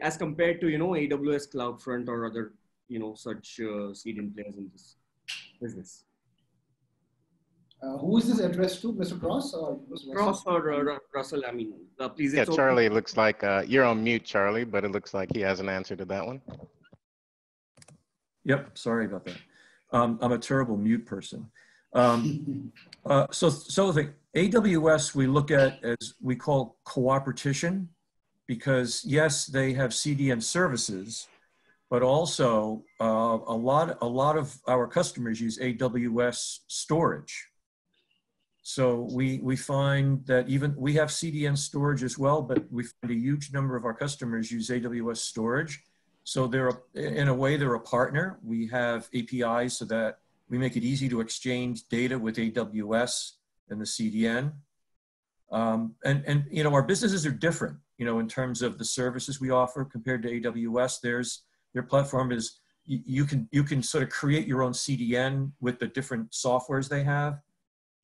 as compared to, you know, A W S CloudFront or other, you know, such uh, C D N players in this business? Uh, who is this addressed to, Mister Cross or Mister Cross or uh, Russell? I mean, uh, please. Yeah, Charlie, it looks like uh, you're on mute, Charlie, but it looks like he has an answer to that one. Yep, sorry about that. Um, I'm a terrible mute person. Um, uh, so, so the A W S we look at as we call cooperation, because yes, they have C D N services, but also uh, a lot a lot of our customers use A W S storage. So we we find that even we have C D N storage as well, but we find a huge number of our customers use A W S storage. So they're a, in a way they're a partner. We have A P Is so that we make it easy to exchange data with A W S and the C D N. Um, and, and, you know, our businesses are different, you know, in terms of the services we offer compared to A W S. There's, their platform is, you, you can, you can sort of create your own C D N with the different softwares they have.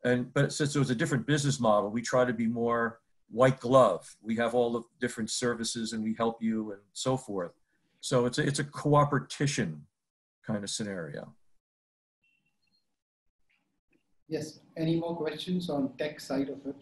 And, but since it was a different business model, we try to be more white glove. We have all the different services and we help you and so forth. So it's a, it's a cooperation kind of scenario. Yes, any more questions on tech side of it?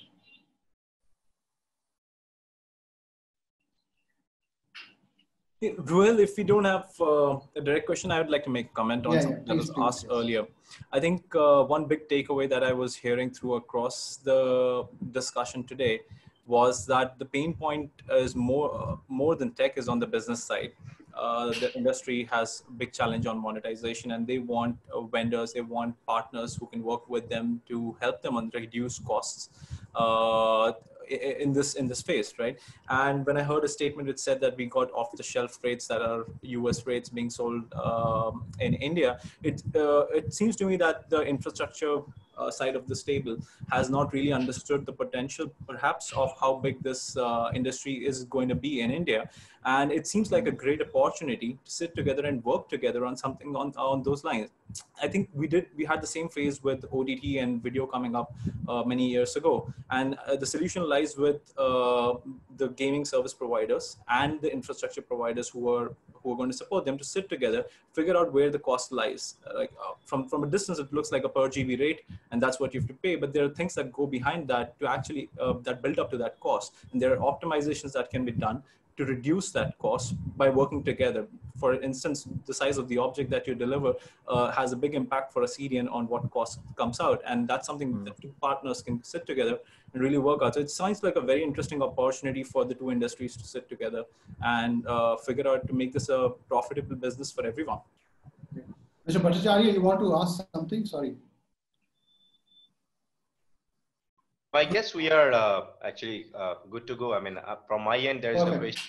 Ruel, if we don't have uh, a direct question, I would like to make a comment on yeah, something yeah, that was asked earlier. I think uh, one big takeaway that I was hearing through across the discussion today was that the pain point is more, uh, more than tech is on the business side. Uh, the industry has a big challenge on monetization, and they want uh, vendors, they want partners who can work with them to help them and reduce costs. Uh, in this in this space, right? And when I heard a statement which said that we got off-the-shelf rates that are U S rates being sold um, in India, it uh, it seems to me that the infrastructure uh, side of this table has not really understood the potential, perhaps, of how big this uh, industry is going to be in India. And it seems like a great opportunity to sit together and work together on something on, on those lines. I think we did, we had the same phase with O T T and video coming up uh, many years ago. And uh, the solution lies with uh, the gaming service providers and the infrastructure providers who are, who are going to support them to sit together, figure out where the cost lies. Uh, like uh, from, from a distance, it looks like a per G B rate, and that's what you have to pay. But there are things that go behind that to actually, uh, that build up to that cost. And there are optimizations that can be done to reduce that cost by working together. For instance, the size of the object that you deliver uh, has a big impact for a C D N on what cost comes out. And that's something mm. that two partners can sit together and really work out. So it sounds like a very interesting opportunity for the two industries to sit together and uh, figure out to make this a profitable business for everyone. Yeah. Mister Bhattacharya, you want to ask something? Sorry. I guess we are uh, actually uh, good to go. I mean, uh, from my end, there is okay. a question.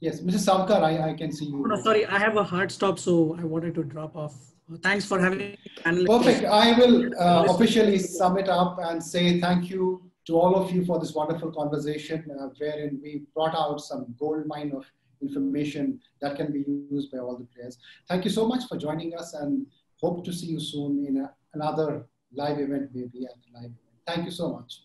Yes, Missus Savkar, I, I can see you. No, sorry, I have a hard stop, so I wanted to drop off. Thanks for having me. Perfect. I will uh, officially sum it up and say thank you to all of you for this wonderful conversation, uh, wherein we brought out some gold mine of information that can be used by all the players. Thank you so much for joining us, and hope to see you soon in a, another live event, maybe at the live event. Thank you so much.